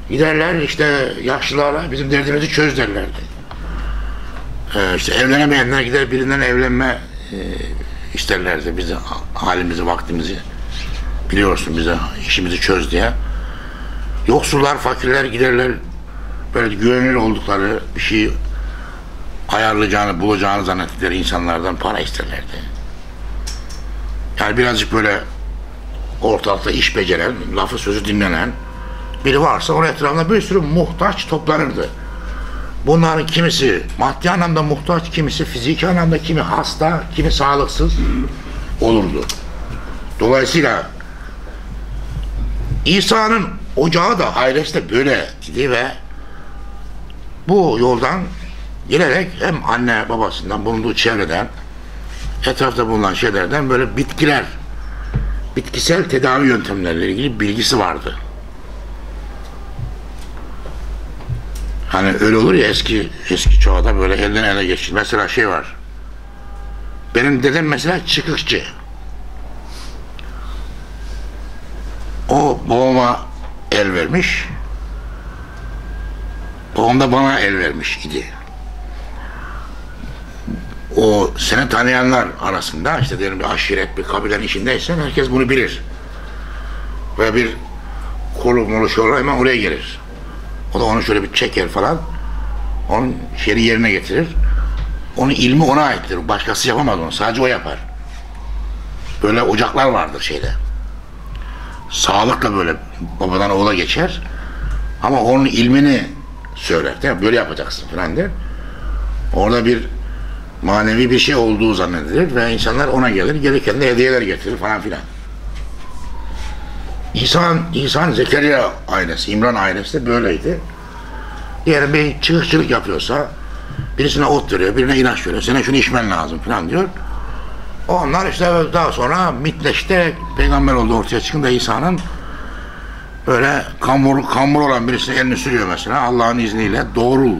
Giderler işte yaşlılara bizim derdimizi çöz derlerdi. Ee, işte evlenemeyenler gider birinden evlenme e, isterlerdi. Bizi, halimizi, vaktimizi biliyorsun, bize işimizi çöz diye. Yoksullar, fakirler giderler böyle güvenilir oldukları bir şeyi ayarlayacağını, bulacağını zannettikleri insanlardan para isterlerdi. Yani birazcık böyle ortalıkta iş beceren, lafı sözü dinlenen biri varsa onun etrafında bir sürü muhtaç toplanırdı. Bunların kimisi maddi anlamda muhtaç, kimisi fiziki anlamda, kimi hasta, kimi sağlıksız olurdu. Dolayısıyla İsa'nın ocağı da, ailesi de böyle idi ve bu yoldan gelerek hem anne babasından, bulunduğu çevreden, etrafta bulunan şeylerden böyle bitkiler, bitkisel tedavi yöntemleriyle ilgili bilgisi vardı. Hani öyle olur ya eski eski çağda böyle elden ele geçir. Mesela şey var. Benim dedem mesela çıkıkçı. O babama el vermiş. Babam da bana el vermiş idi. O seni tanıyanlar arasında işte diyelim bir aşiret, bir kabilenin içindeysen herkes bunu bilir. Ve bir kolum oluşuyor, hemen oraya gelir. O da onu şöyle bir çeker falan, onun şeyi yerine getirir. Onun ilmi ona aittir. Başkası yapamaz onu. Sadece o yapar. Böyle ocaklar vardır şeyde. Sağlıkla böyle babadan oğula geçer. Ama onun ilmini söyler. Değil mi? Böyle yapacaksın falan der. Orada bir manevi bir şey olduğu zannedilir ve insanlar ona gelir. Gereken de hediyeler getirir falan filan. İnsan, insan Zekeriya ailesi, İmran ailesi de böyleydi. Diğer bir çıkışçılık yapıyorsa birisine ot veriyor, birine ilaç veriyor. Sana şunu içmen lazım falan diyor. Onlar işte daha sonra mitleşte peygamber oldu ortaya çıkınca İsa'nın böyle kambur, kambur olan birisine elini sürüyor mesela. Allah'ın izniyle doğrul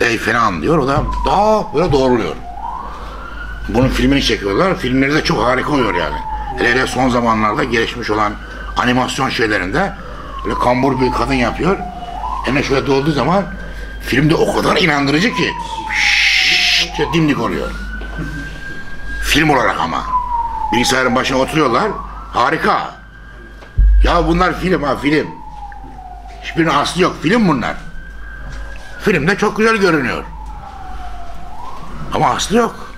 ey falan diyor. O da daha böyle doğruluyor. Bunun filmini çekiyorlar. Filmleri de çok harika oluyor yani. Hele hele son zamanlarda gelişmiş olan animasyon şeylerinde böyle kambur bir kadın yapıyor. Eline şöyle dolduğu zaman filmde o kadar inandırıcı ki şşşşş diye dimdik oluyor. Film olarak ama. Bilgisayarın başına oturuyorlar. Harika. Ya bunlar film ha film. Hiçbirinin aslı yok. Film bunlar. Filmde çok güzel görünüyor. Ama aslı yok.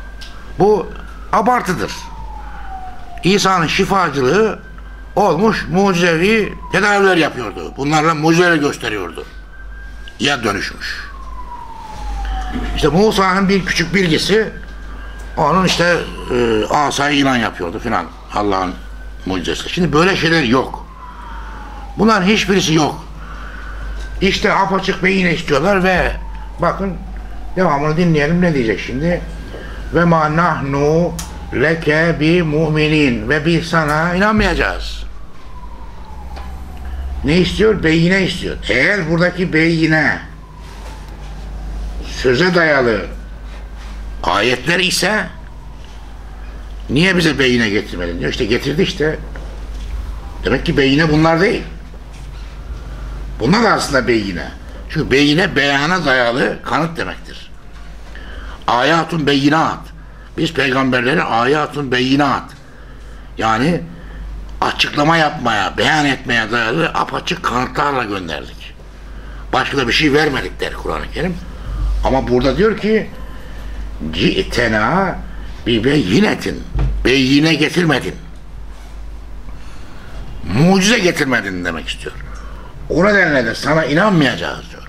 Bu abartıdır. İsa'nın şifacılığı olmuş, mucizevi tedaviler yapıyordu. Bunlarla mucizeleri gösteriyordu. Ya dönüşmüş. İşte Musa'nın bir küçük bilgisi onun işte e, asayı ilan yapıyordu filan. Allah'ın mucizesi. Şimdi böyle şeyler yok. Bunların hiçbirisi yok. İşte apaçık beyine istiyorlar ve bakın devamını dinleyelim ne diyecek şimdi. Ve ma nahnu leke bi mu'minin ve biz sana inanmayacağız. Ne istiyor? Beyine istiyor. Eğer buradaki beyine söze dayalı ayetler ise niye bize beyine getirmedin diyor. İşte getirdi işte. Demek ki beyine bunlar değil. Bunlar da aslında beyine. Çünkü beyine beyana dayalı kanıt demektir. Ayatun beyinat. Biz peygamberlere ayatun beyinat, yani açıklama yapmaya, beyan etmeye dayalı apaçık kanıtlarla gönderdik. Başka da bir şey vermedik der Kur'an-ı Kerim. Ama burada diyor ki ci'tena bi beyinetin, beyine getirmedin. Mucize getirmedin demek istiyor. O nedenle de sana inanmayacağız diyor.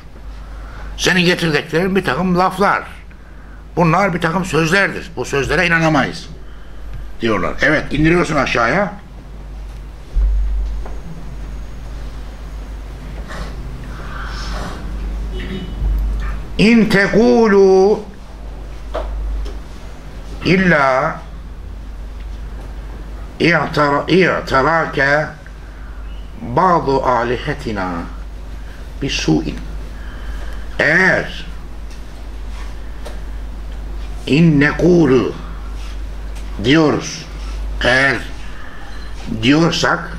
Senin getirdiklerin bir takım laflar. Bunlar bir takım sözlerdir. Bu sözlere inanamayız. diyorlar. Evet, indiriyorsun aşağıya. İn tekulu illa i'terake bazı alihetina bir su'in. Eğer in nekulu diyoruz, eğer diyorsak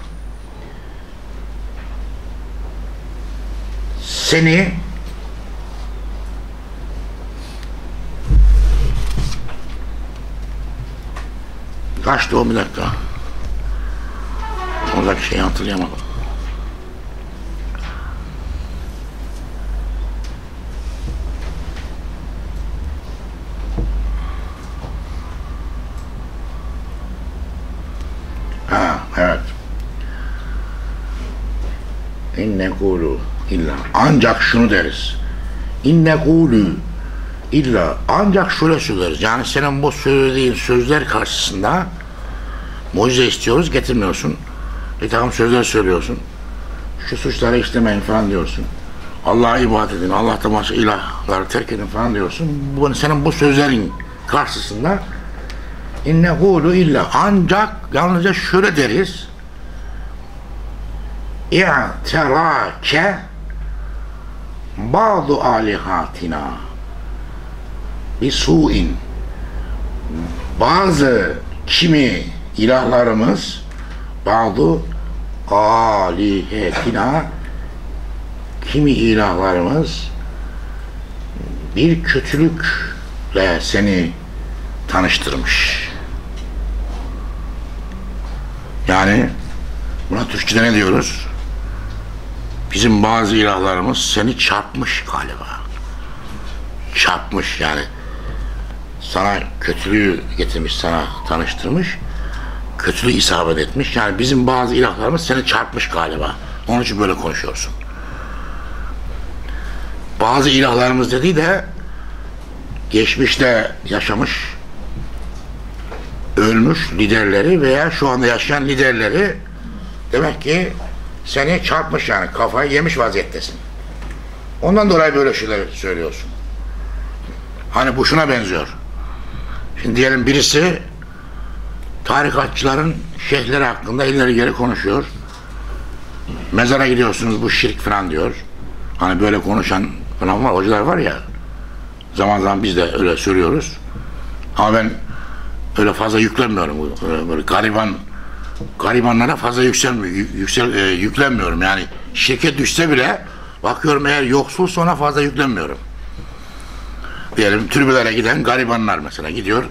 seni kaçtı o, bir dakika. Oradaki şeyi hatırlayamadım. Ha, evet. İnne kulu illa. Ancak şunu deriz. İnne kulu illa. Ancak şöyle söyleriz. Yani senin bu söylediğin sözler karşısında mucize istiyoruz, getirmiyorsun. Bir takım sözler söylüyorsun. Şu suçları işlemeyin falan diyorsun. Allah'a ibadet edin, Allah'tan başka ilahları terk edin falan diyorsun. Bu, senin bu sözlerin karşısında innekûlu illa, ancak yalnızca şöyle deriz. İ'terâke ba'du âlihatina bisû'in, bazı kimi ilahlarımız bazı alihetina, kimi ilahlarımız bir kötülükle seni tanıştırmış. Yani buna Türkçe'de ne diyoruz? Bizim bazı ilahlarımız seni çarpmış galiba. Çarpmış yani. Sana kötülüğü getirmiş, sana tanıştırmış. Kötülüğü isabet etmiş. Yani bizim bazı ilahlarımız seni çarpmış galiba. Onun için böyle konuşuyorsun. Bazı ilahlarımız dediği de geçmişte yaşamış, ölmüş liderleri veya şu anda yaşayan liderleri, demek ki seni çarpmış yani. Kafayı yemiş vaziyettesin. Ondan dolayı böyle şeyler söylüyorsun. Hani bu şuna benziyor. Şimdi diyelim birisi tarikatçıların şeyhleri hakkında ileri geri konuşuyor. Mezara gidiyorsunuz, bu şirk falan diyor. Hani böyle konuşan falan var, hocalar var ya. Zaman zaman biz de öyle söylüyoruz. Ama ben öyle fazla yüklenmiyorum. Böyle gariban, garibanlara fazla yüksel, e, yüklenmiyorum. Yani şirke düşse bile bakıyorum, eğer yoksulsa ona fazla yüklenmiyorum. Diyelim türbelere giden garibanlar mesela gidiyor.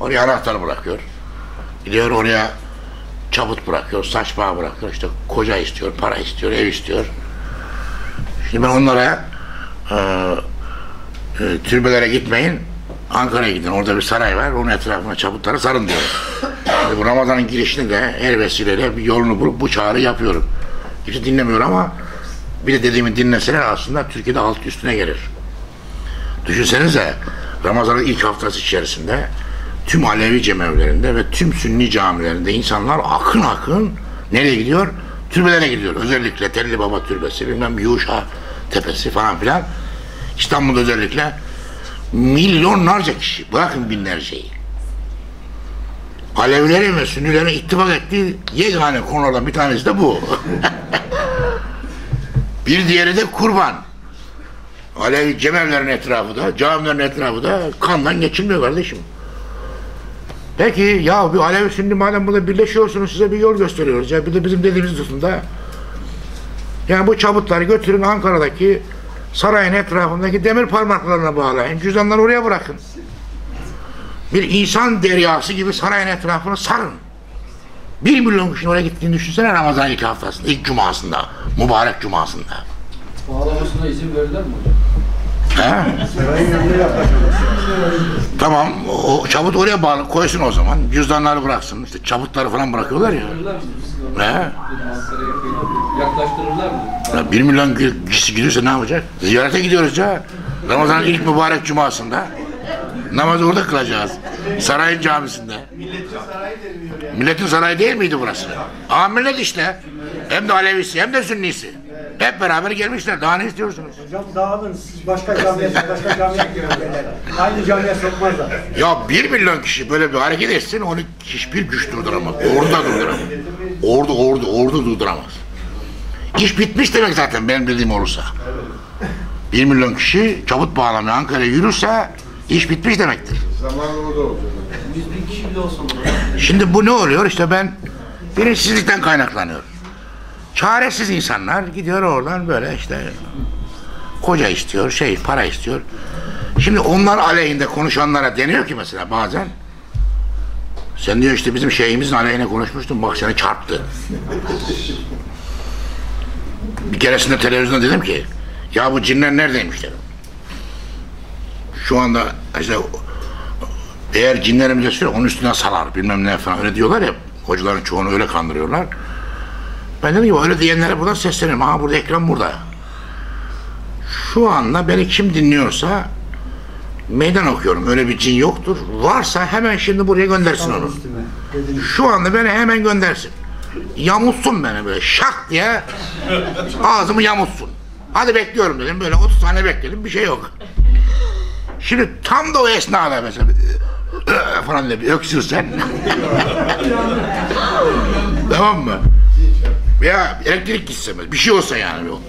Oraya anahtar bırakıyor. Gidiyor oraya çabut bırakıyor, saç bağı bırakıyor, işte koca istiyor, para istiyor, ev istiyor. Şimdi ben onlara e, e, türbelere gitmeyin, Ankara'ya gidin. Orada bir saray var, onun etrafına çabutları sarın diyorum. Şimdi bu Ramazan'ın girişini de her vesileyle bir yolunu bulup bu çağrı yapıyorum. Kimse dinlemiyor ama bir de dediğimi dinleseler aslında Türkiye'de alt üstüne gelir. Düşünsenize Ramazan'ın ilk haftası içerisinde tüm Alevi cemevlerinde ve tüm Sünni camilerinde insanlar akın akın nereye gidiyor? Türbelere gidiyor. Özellikle Telli Baba Türbesi, bilmem Yuşa Tepesi falan filan. İstanbul'da özellikle milyonlarca kişi, bırakın binlerceyi. Alevilerin ve Sünnilerin ittifak ettiği yegane konulardan bir tanesi de bu. Bir diğeri de kurban. Alevi cemevlerin etrafı da, camilerin etrafı da kandan geçilmiyor kardeşim. Peki ya bir Alevi Sünni madem burada birleşiyorsunuz, size bir yol gösteriyoruz ya, bir de bizim dediğimiz dışında. Yani bu çabutları götürün Ankara'daki sarayın etrafındaki demir parmaklarına bağlayın, cüzdanları oraya bırakın. Bir insan deryası gibi sarayın etrafını sarın. Bir milyon kişinin oraya gittiğini düşünsene Ramazan ilk haftasında, ilk cumasında, mübarek cumasında. Bağlamasına izin verirler mi hocam? Ha? Tamam, o çabut oraya bağlı koysun o zaman, cüzdanları bıraksın, işte çabutları falan bırakıyorlar ya. Ne? Yaklaştırırlar mı? Ya bir milyon kişi gidiyorsa ne yapacak? Ziyarete gidiyoruz ya. Ramazan'ın ilk mübarek cumasında namazı orada kılacağız. Sarayın camisinde. Milletin sarayı deniliyor yani. Milletin sarayı değil miydi burası? Aa, millet işte. Hem de Alevisi hem de Sünnisi. Hep beraber gelmişler. Daha ne istiyorsunuz? Hocam dağılın. Siz başka camiye, başka camiye girerler. Aynı camiye sokmazlar. Ya bir milyon kişi böyle bir hareket etsin, onu hiçbir güç durduramaz. Ordu da durduramaz. Ordu, ordu, ordu durduramaz. İş bitmiş demek zaten benim bildiğim olursa. Bir milyon kişi çabuk bağlamaya Ankara'ya yürürse iş bitmiş demektir. Zamanla o da olacak. Yüz bin kişi bile olsun. Şimdi bu ne oluyor? İşte ben bilinçsizlikten kaynaklanıyor. Çaresiz insanlar gidiyor oradan böyle işte koca istiyor, şey para istiyor. Şimdi onlar aleyhinde konuşanlara deniyor ki mesela bazen sen diyor işte bizim şeyimizin aleyhine konuşmuştun, bak seni çarptı. Bir keresinde televizyonda dedim ki ya bu cinler neredeymiş dedim. Şu anda işte eğer cinlerimize süre onun üstüne salar bilmem ne falan öyle diyorlar ya, hocaların çoğunu öyle kandırıyorlar. Ben dedim ki öyle diyenlere buradan seslenirim. Aha burada ekran burada. Şu anda beni kim dinliyorsa meydan okuyorum. Öyle bir cin yoktur. Varsa hemen şimdi buraya göndersin onu. Şu anda beni hemen göndersin. Yamutsun beni böyle şak diye ağzımı yamutsun. Hadi bekliyorum dedim. Böyle otuz saniye bekledim. Bir şey yok. Şimdi tam da o esnada mesela falan diye bir öksürsen tamam mı? Ya elektrik gitsemez, bir şey olsa yani o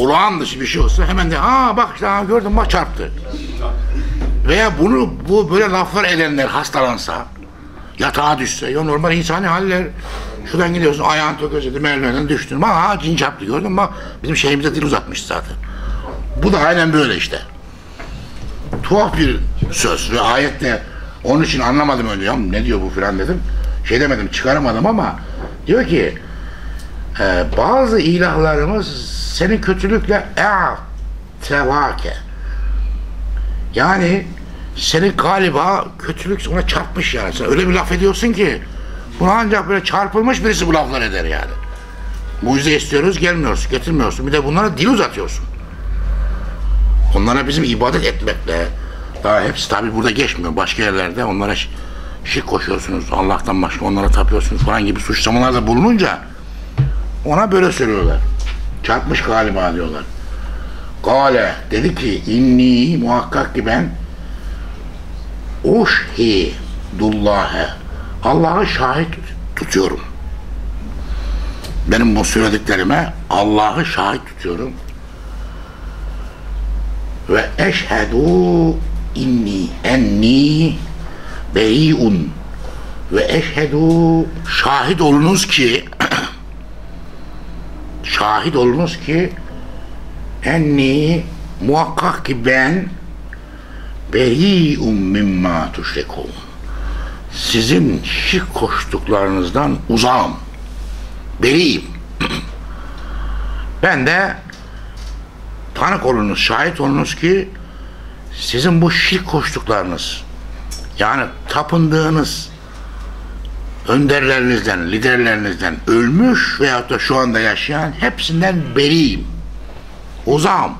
olağan dışı bir şey olsa hemen de ha bak işte gördüm bak çarptı. Veya bunu bu böyle laflar edenler hastalansa, yatağa düşse, ya normal insani haller, şuradan gidiyorsun ayağını tökezledin, merdivenden düştün, bak ha cin çarptı gördün bak bizim şeyimize dil uzatmış zaten. Bu da aynen böyle işte. Tuhaf bir söz ve ayette onun için anlamadım öyle ya ne diyor bu filan dedim. Şey demedim çıkaramadım ama diyor ki Ee, bazı ilahlarımız seni kötülükle e'tevake yani seni galiba kötülük ona çarpmış yani. Sen öyle bir laf ediyorsun ki buna ancak böyle çarpılmış birisi bu laflar eder yani. Mucize istiyoruz gelmiyorsun, getirmiyorsun. Bir de bunlara dil uzatıyorsun. Onlara bizim ibadet etmekle daha hepsi tabi burada geçmiyor. Başka yerlerde onlara şirk koşuyorsunuz. Allah'tan başka onlara tapıyorsunuz falan gibi suçlamalarda bulununca ona böyle söylüyorlar. Çarpmış galiba diyorlar. Kale dedi ki inni muhakkak ki ben uşhidullâhe Allah'ı şahit tutuyorum. Benim bu söylediklerime Allah'ı şahit tutuyorum. Ve eşhedû inni enni bey'un ve eşhedû şahit olunuz ki şahit olunuz ki enni muhakkak ki ben beri'un mimma tuşrekûn sizin şirk koştuklarınızdan uzağım. Beriyim. Ben de tanık olunuz, şahit olunuz ki sizin bu şirk koştuklarınız yani tapındığınız önderlerinizden, liderlerinizden ölmüş veyahut da şu anda yaşayan hepsinden beriyim. Uzağım.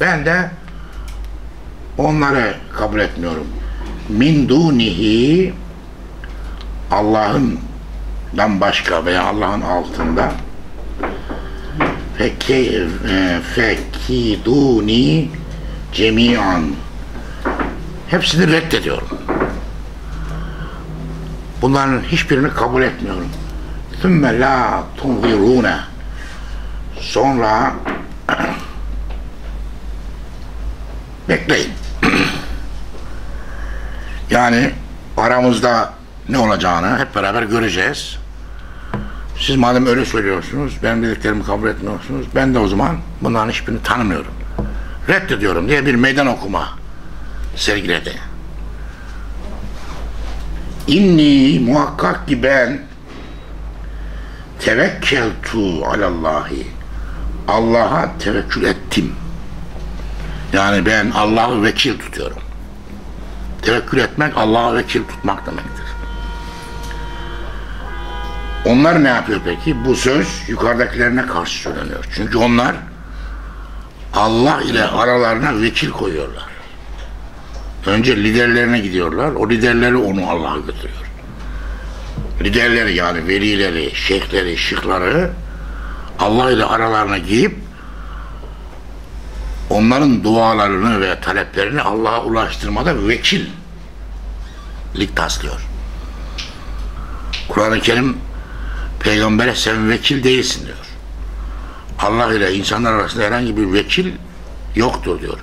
Ben de onları kabul etmiyorum. Min dunihi Allah'ından başka veya Allah'ın altında fekiduni cemiyan hepsini reddediyorum. Bunların hiçbirini kabul etmiyorum. Sümme la tunzirune sonra bekleyin. Yani aramızda ne olacağını hep beraber göreceğiz. Siz madem öyle söylüyorsunuz, benim dediklerimi kabul etmiyorsunuz, ben de o zaman bunların hiçbirini tanımıyorum. Reddediyorum diye bir meydan okuma sergiledi. İnni muhakkak ki ben tevekkeltu alallahi Allah'a tevekkül ettim. Yani ben Allah'ı vekil tutuyorum. Tevekkül etmek Allah'a vekil tutmak demektir. Onlar ne yapıyor peki? Bu söz yukarıdakilerine karşı söyleniyor. Çünkü onlar Allah ile aralarına vekil koyuyorlar. Önce liderlerine gidiyorlar. O liderleri onu Allah'a götürüyor. Liderleri yani velileri, şeyhleri, şıkları Allah ile aralarına girip onların dualarını ve taleplerini Allah'a ulaştırmada vekillik taslıyor. Kur'an-ı Kerim peygambere sen vekil değilsin diyor. Allah ile insanlar arasında herhangi bir vekil yoktur diyor.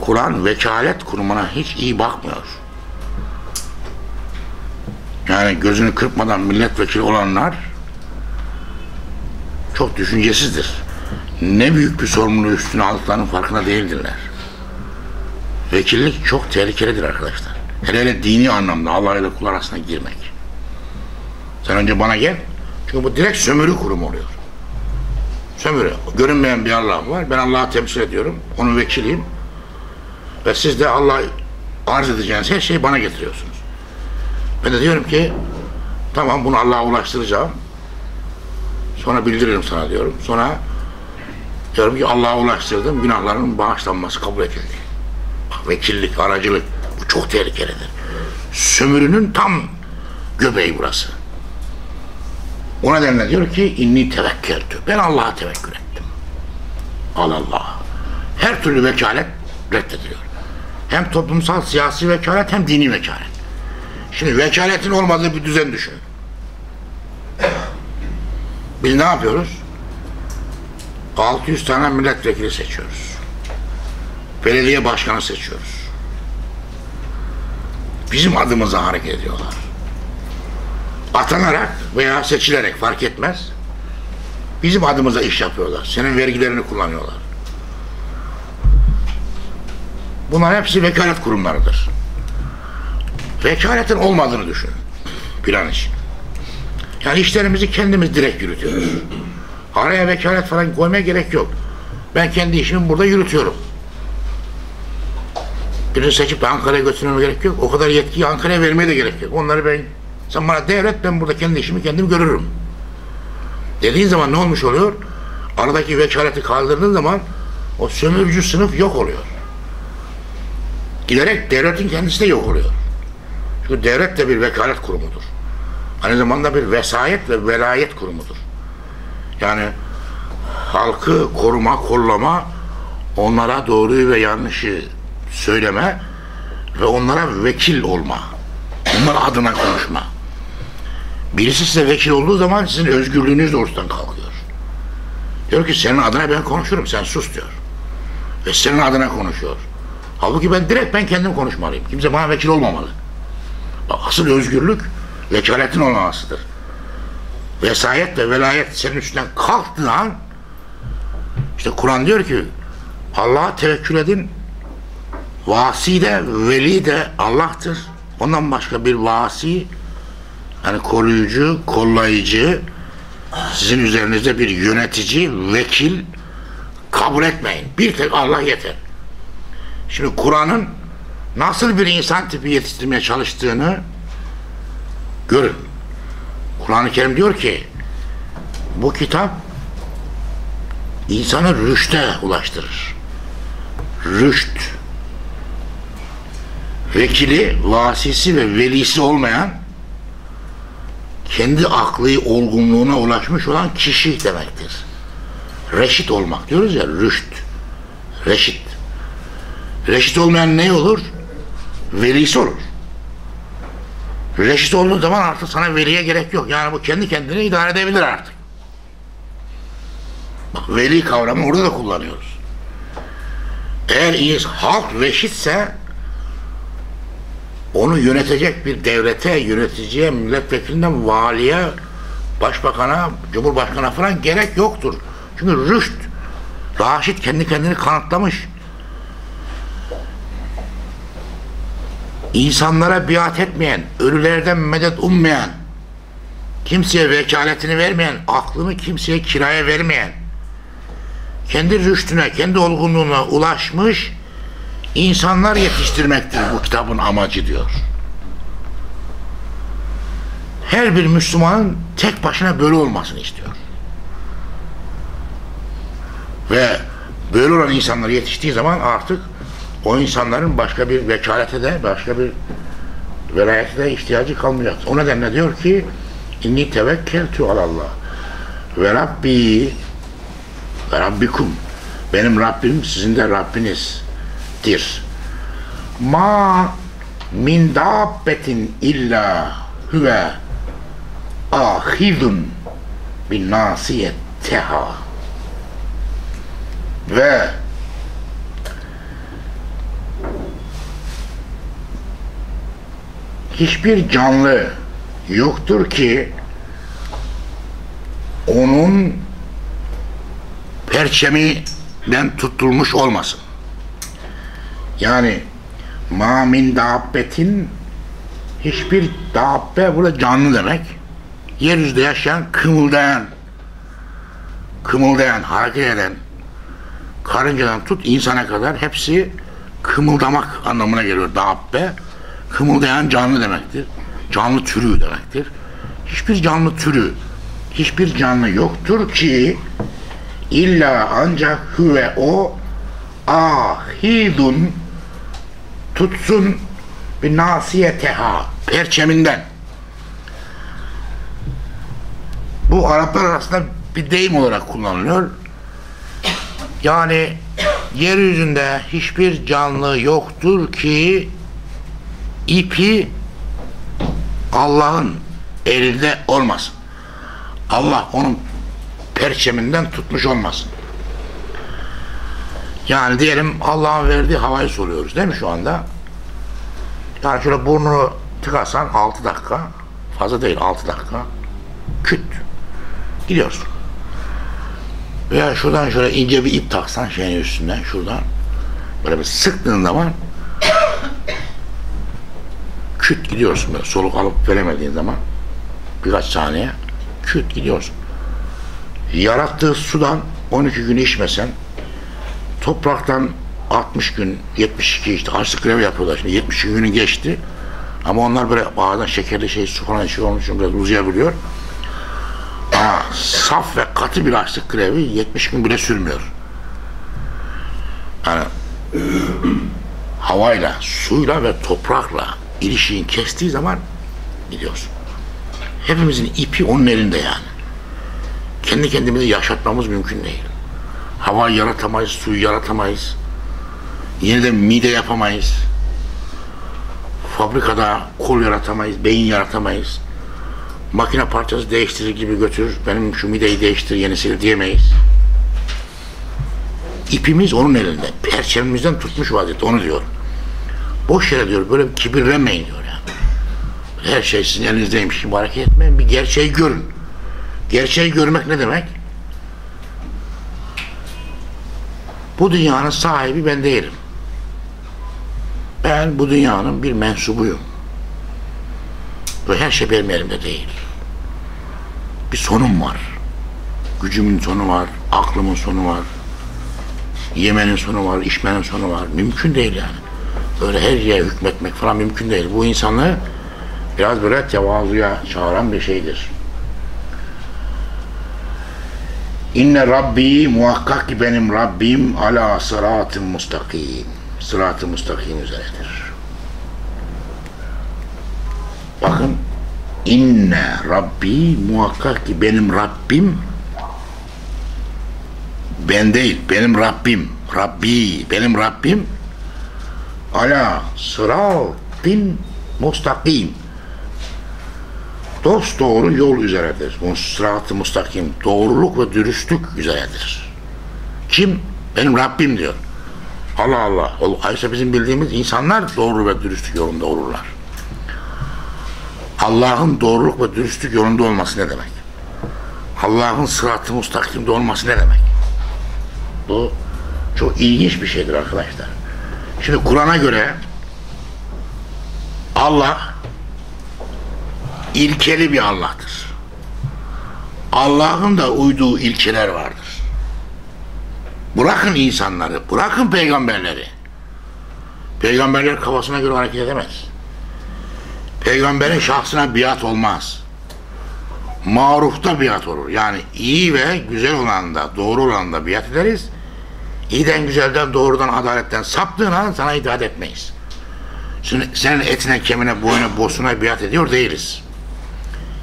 Kur'an vekalet kurumuna hiç iyi bakmıyor. Yani gözünü kırpmadan milletvekili olanlar çok düşüncesizdir. Ne büyük bir sorumluluğu üstüne aldıklarının farkında değildirler. Vekillik çok tehlikelidir arkadaşlar. Hele hele dini anlamda Allah ile kul arasına girmek. Sen önce bana gel. Çünkü bu direkt sömürü kurumu oluyor. Sömürü. Görünmeyen bir Allah var. Ben Allah'ı temsil ediyorum. Onun vekiliyim. Ve siz de Allah'a arz edeceğiniz her şeyi bana getiriyorsunuz. Ben de diyorum ki tamam bunu Allah'a ulaştıracağım. Sonra bildiririm sana diyorum. Sonra diyorum ki Allah'a ulaştırdım. Günahların bağışlanması kabul edildi. Bak, vekillik, aracılık bu çok tehlikelidir. Sömürünün tam göbeği burası. O nedenle diyor ki inni tevekkeltü. Ben Allah'a tevekkül ettim. Al Allah'a. Her türlü vekalet reddediliyor. Hem toplumsal siyasi vekalet hem dini vekalet. Şimdi vekaletin olmadığı bir düzen düşünün. Biz ne yapıyoruz? altı yüz tane milletvekili seçiyoruz. Belediye başkanı seçiyoruz. Bizim adımıza hareket ediyorlar. Atanarak veya seçilerek fark etmez. Bizim adımıza iş yapıyorlar. Senin vergilerini kullanıyorlar. Bunlar hepsi vekalet kurumlarıdır. Vekaletin olmadığını düşünün. Plan için. Yani işlerimizi kendimiz direkt yürütüyoruz. Araya vekalet falan koymaya gerek yok. Ben kendi işimi burada yürütüyorum. Birini seçip de Ankara'ya götürmeme gerek yok. O kadar yetkiyi Ankara'ya vermeye de gerek yok. Onları ben, sen bana devlet, ben burada kendi işimi kendim görürüm. Dediğin zaman ne olmuş oluyor? Aradaki vekaleti kaldırdığın zaman o sömürücü sınıf yok oluyor. Giderek devletin kendisi de yok oluyor. Çünkü devlet de bir vekalet kurumudur. Aynı zamanda bir vesayet ve velayet kurumudur. Yani halkı koruma, kollama, onlara doğruyu ve yanlışı söyleme ve onlara vekil olma. Onlar adına konuşma. Birisi size vekil olduğu zaman sizin özgürlüğünüz de ortadan kalkıyor. Diyor ki senin adına ben konuşurum, sen sus diyor. Ve senin adına konuşuyor. Halbuki ben direkt ben kendim konuşmalıyım. Kimse bana vekil olmamalı. Bak, asıl özgürlük vekaletin olmamasıdır. Vesayet ve velayet senin üstünden kalktığı an işte Kur'an diyor ki Allah'a tevekkül edin. Vasi de veli de Allah'tır. Ondan başka bir vasi, yani koruyucu, kollayıcı, sizin üzerinizde bir yönetici, vekil kabul etmeyin. Bir tek Allah yeter. Şimdi Kur'an'ın nasıl bir insan tipi yetiştirmeye çalıştığını görün. Kur'an-ı Kerim diyor ki bu kitap insanı rüşte ulaştırır. Rüşt, vekili, vasisi ve velisi olmayan, kendi aklı olgunluğuna ulaşmış olan kişi demektir. Reşit olmak diyoruz ya, rüşt, reşit. Reşit olmayan ne olur? Velisi olur. Reşit olduğu zaman artık sana veliye gerek yok. Yani bu kendi kendini idare edebilir artık. Bak, veli kavramı orada da kullanıyoruz. Eğer halk reşitse onu yönetecek bir devlete, yöneticiye, milletvekilinden valiye, başbakana, cumhurbaşkanına falan gerek yoktur. Çünkü rüşt, raşit kendi kendini kanıtlamış. İnsanlara biat etmeyen, ölülerden medet ummayan, kimseye vekaletini vermeyen, aklını kimseye kiraya vermeyen, kendi rüştüne, kendi olgunluğuna ulaşmış insanlar yetiştirmektir bu kitabın amacı diyor. Her bir Müslümanın tek başına böyle olmasını istiyor. Ve böyle olan insanlar yetiştiği zaman artık o insanların başka bir vekalete de, başka bir velayete de ihtiyacı kalmayacak. O nedenle diyor ki inni tevekkeltü alallah ve Rabbi ve Rabbikum, benim Rabbim sizin de Rabbinizdir. Ma min dabbetin illa huve ahidun bin nasiyetteha. Ve hiçbir canlı yoktur ki onun perçeminden tutulmuş olmasın. Yani ma min dabbetin, hiçbir dabbe burada canlı demek. Yeryüzünde yaşayan, kımıldayan, kımıldayan, hareket eden, karıncadan tut insana kadar hepsi kımıldamak anlamına geliyor dabbe. Kımıldayan canlı demektir. Canlı türü demektir. Hiçbir canlı türü, hiçbir canlı yoktur ki illa ancak hüve o ahidun tutsun bir nasiyeteha, perçeminden. Bu Araplar arasında bir deyim olarak kullanılıyor. Yani yeryüzünde hiçbir canlı yoktur ki ipi Allah'ın elinde olmasın. Allah onun perçeminden tutmuş olmasın. Yani diyelim Allah'ın verdiği havayı soruyoruz değil mi şu anda? Yani şöyle burnunu tıkasan altı dakika, fazla değil altı dakika küt gidiyorsun. Veya şuradan şöyle ince bir ip taksan şeyin üstünden, şuradan böyle bir sıktığın zaman küt gidiyorsun, böyle soluk alıp veremediğin zaman birkaç saniye küt gidiyorsun. Yarattığı sudan on iki gün içmesen, topraktan altmış gün, yetmiş iki, işte açlık grevi yapıyorlar şimdi, yetmiş iki günün geçti ama onlar böyle bazen şekerli şey, su falan şey olmuş, biraz uzayabiliyor. Ama saf ve katı bir açlık grevi yetmiş gün bile sürmüyor. Yani havayla, suyla ve toprakla ilişiğin kestiği zaman gidiyorsun. Hepimizin ipi onun elinde yani. Kendi kendimizi yaşatmamız mümkün değil. Havayı yaratamayız, suyu yaratamayız. Yeniden mide yapamayız. Fabrikada kol yaratamayız, beyin yaratamayız. Makine parçası değiştirir gibi götürür, benim şu mideyi değiştir, yenisini diyemeyiz. İpimiz onun elinde. Perçemimizden tutmuş vaziyette, onu diyor. Boş yere diyor, böyle kibirlenmeyin diyor yani. Her şey sizin elinizdeymiş gibi hareket etmeyin, bir gerçeği görün. Gerçeği görmek ne demek? Bu dünyanın sahibi ben değilim. Ben bu dünyanın bir mensubuyum. Ve her şey benim elimde değil. Bir sonum var. Gücümün sonu var, aklımın sonu var, yemenin sonu var, içmenin sonu var. Mümkün değil yani. Böyle her yere hükmetmek falan mümkün değil. Bu insanı biraz böyle tevazuya çağıran bir şeydir. İnne Rabbi, muhakkak ki benim Rabbim ala sırat-ı mustakim, sırat-ı mustakim üzeredir. Bakın, inne Rabbi, muhakkak ki benim Rabbim, ben değil, benim Rabbim, Rabbi, benim Rabbim ala sırat-ın mustakim, dost doğru yol üzeredir. Bu sırat-ı mustakim, doğruluk ve dürüstlük üzeredir. Kim? Benim Rabbim diyor. Allah Allah. Oysa bizim bildiğimiz insanlar doğru ve dürüstlük yolunda olurlar. Allah'ın doğruluk ve dürüstlük yolunda olması ne demek? Allah'ın sırat-ı mustakimde olması ne demek? Bu çok ilginç bir şeydir arkadaşlar. Şimdi Kur'an'a göre Allah ilkeli bir Allah'tır. Allah'ın da uyduğu ilkeler vardır. Bırakın insanları, bırakın peygamberleri. Peygamberler kafasına göre hareket edemez. Peygamberin şahsına biat olmaz. Marufta biat olur. Yani iyi ve güzel olanda, doğru olanda biat ederiz. İyiden güzelden, doğrudan, adaletten saptığın an sana itaat etmeyiz. Şimdi senin etine, kemine, boyuna, bosuna biat ediyor değiliz.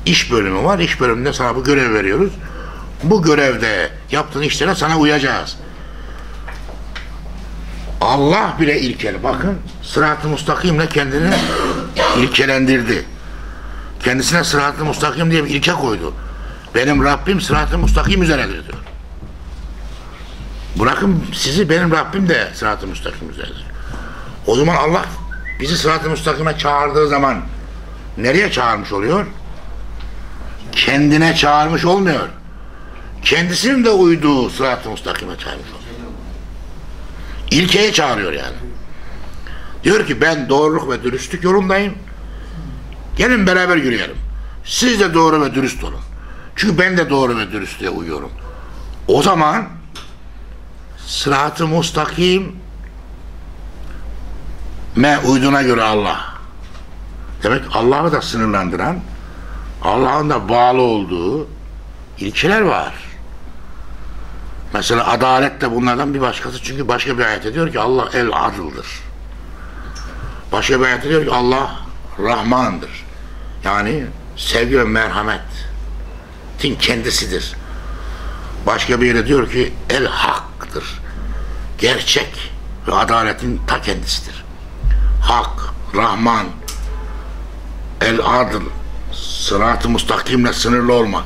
İş bölümü var. İş bölümünde sana bu görev veriyoruz. Bu görevde yaptığın işlere sana uyacağız. Allah bile ilkel. Bakın, sırat-ı müstakimle kendini ilkelendirdi. Kendisine sırat-ı müstakim diye bir ilke koydu. Benim Rabbim sırat-ı müstakim üzeredir diyor. Bırakın sizi, benim Rabbim de sırat-ı müstakim üzeredir. O zaman Allah bizi sırat-ı müstakime çağırdığı zaman nereye çağırmış oluyor? Kendine çağırmış olmuyor. Kendisinin de uyduğu sırat-ı müstakime çağırmış oluyor. İlkeye çağırıyor yani. Diyor ki ben doğruluk ve dürüstlük yolundayım. Gelin beraber yürüyelim. Siz de doğru ve dürüst olun. Çünkü ben de doğru ve dürüstlüğe uyuyorum. O zaman sırat-ı müstakime uyduğuna göre Allah. Demek Allah'ı da sınırlandıran, Allah'ın da bağlı olduğu ilkeler var. Mesela adalet de bunlardan bir başkası. Çünkü başka bir ayet diyor ki Allah el-adıldır. Başka bir ayet diyor ki Allah Rahman'dır. Yani sevgi ve merhametin kendisidir. Başka bir yere diyor ki el-hak'tır. Gerçek ve adaletin ta kendisidir. Hak, Rahman, el-adıl, sırat-ı müstakimle sınırlı olmak.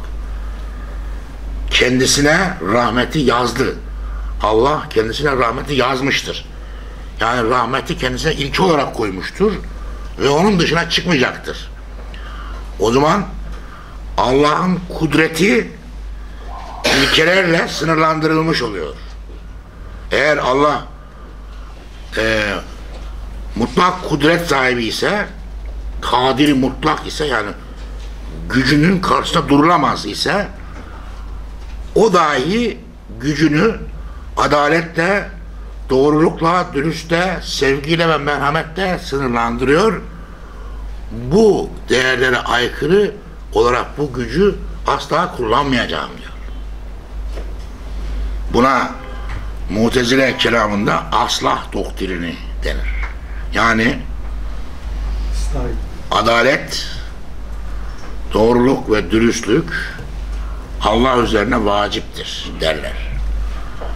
Kendisine rahmeti yazdı. Allah kendisine rahmeti yazmıştır. Yani rahmeti kendisine ilke olarak koymuştur ve onun dışına çıkmayacaktır. O zaman Allah'ın kudreti ilkelerle sınırlandırılmış oluyor. Eğer Allah e, mutlak kudret sahibi ise, kadiri mutlak ise, yani gücünün karşısında durulamaz ise, o dahi gücünü adaletle, doğrulukla, dürüstle, sevgiyle ve merhametle sınırlandırıyor. Bu değerlere aykırı olarak bu gücü asla kullanmayacağım diyor. Buna Mutezile kelamında aslah doktrini denir. Yani adalet, doğruluk ve dürüstlük Allah üzerine vaciptir derler.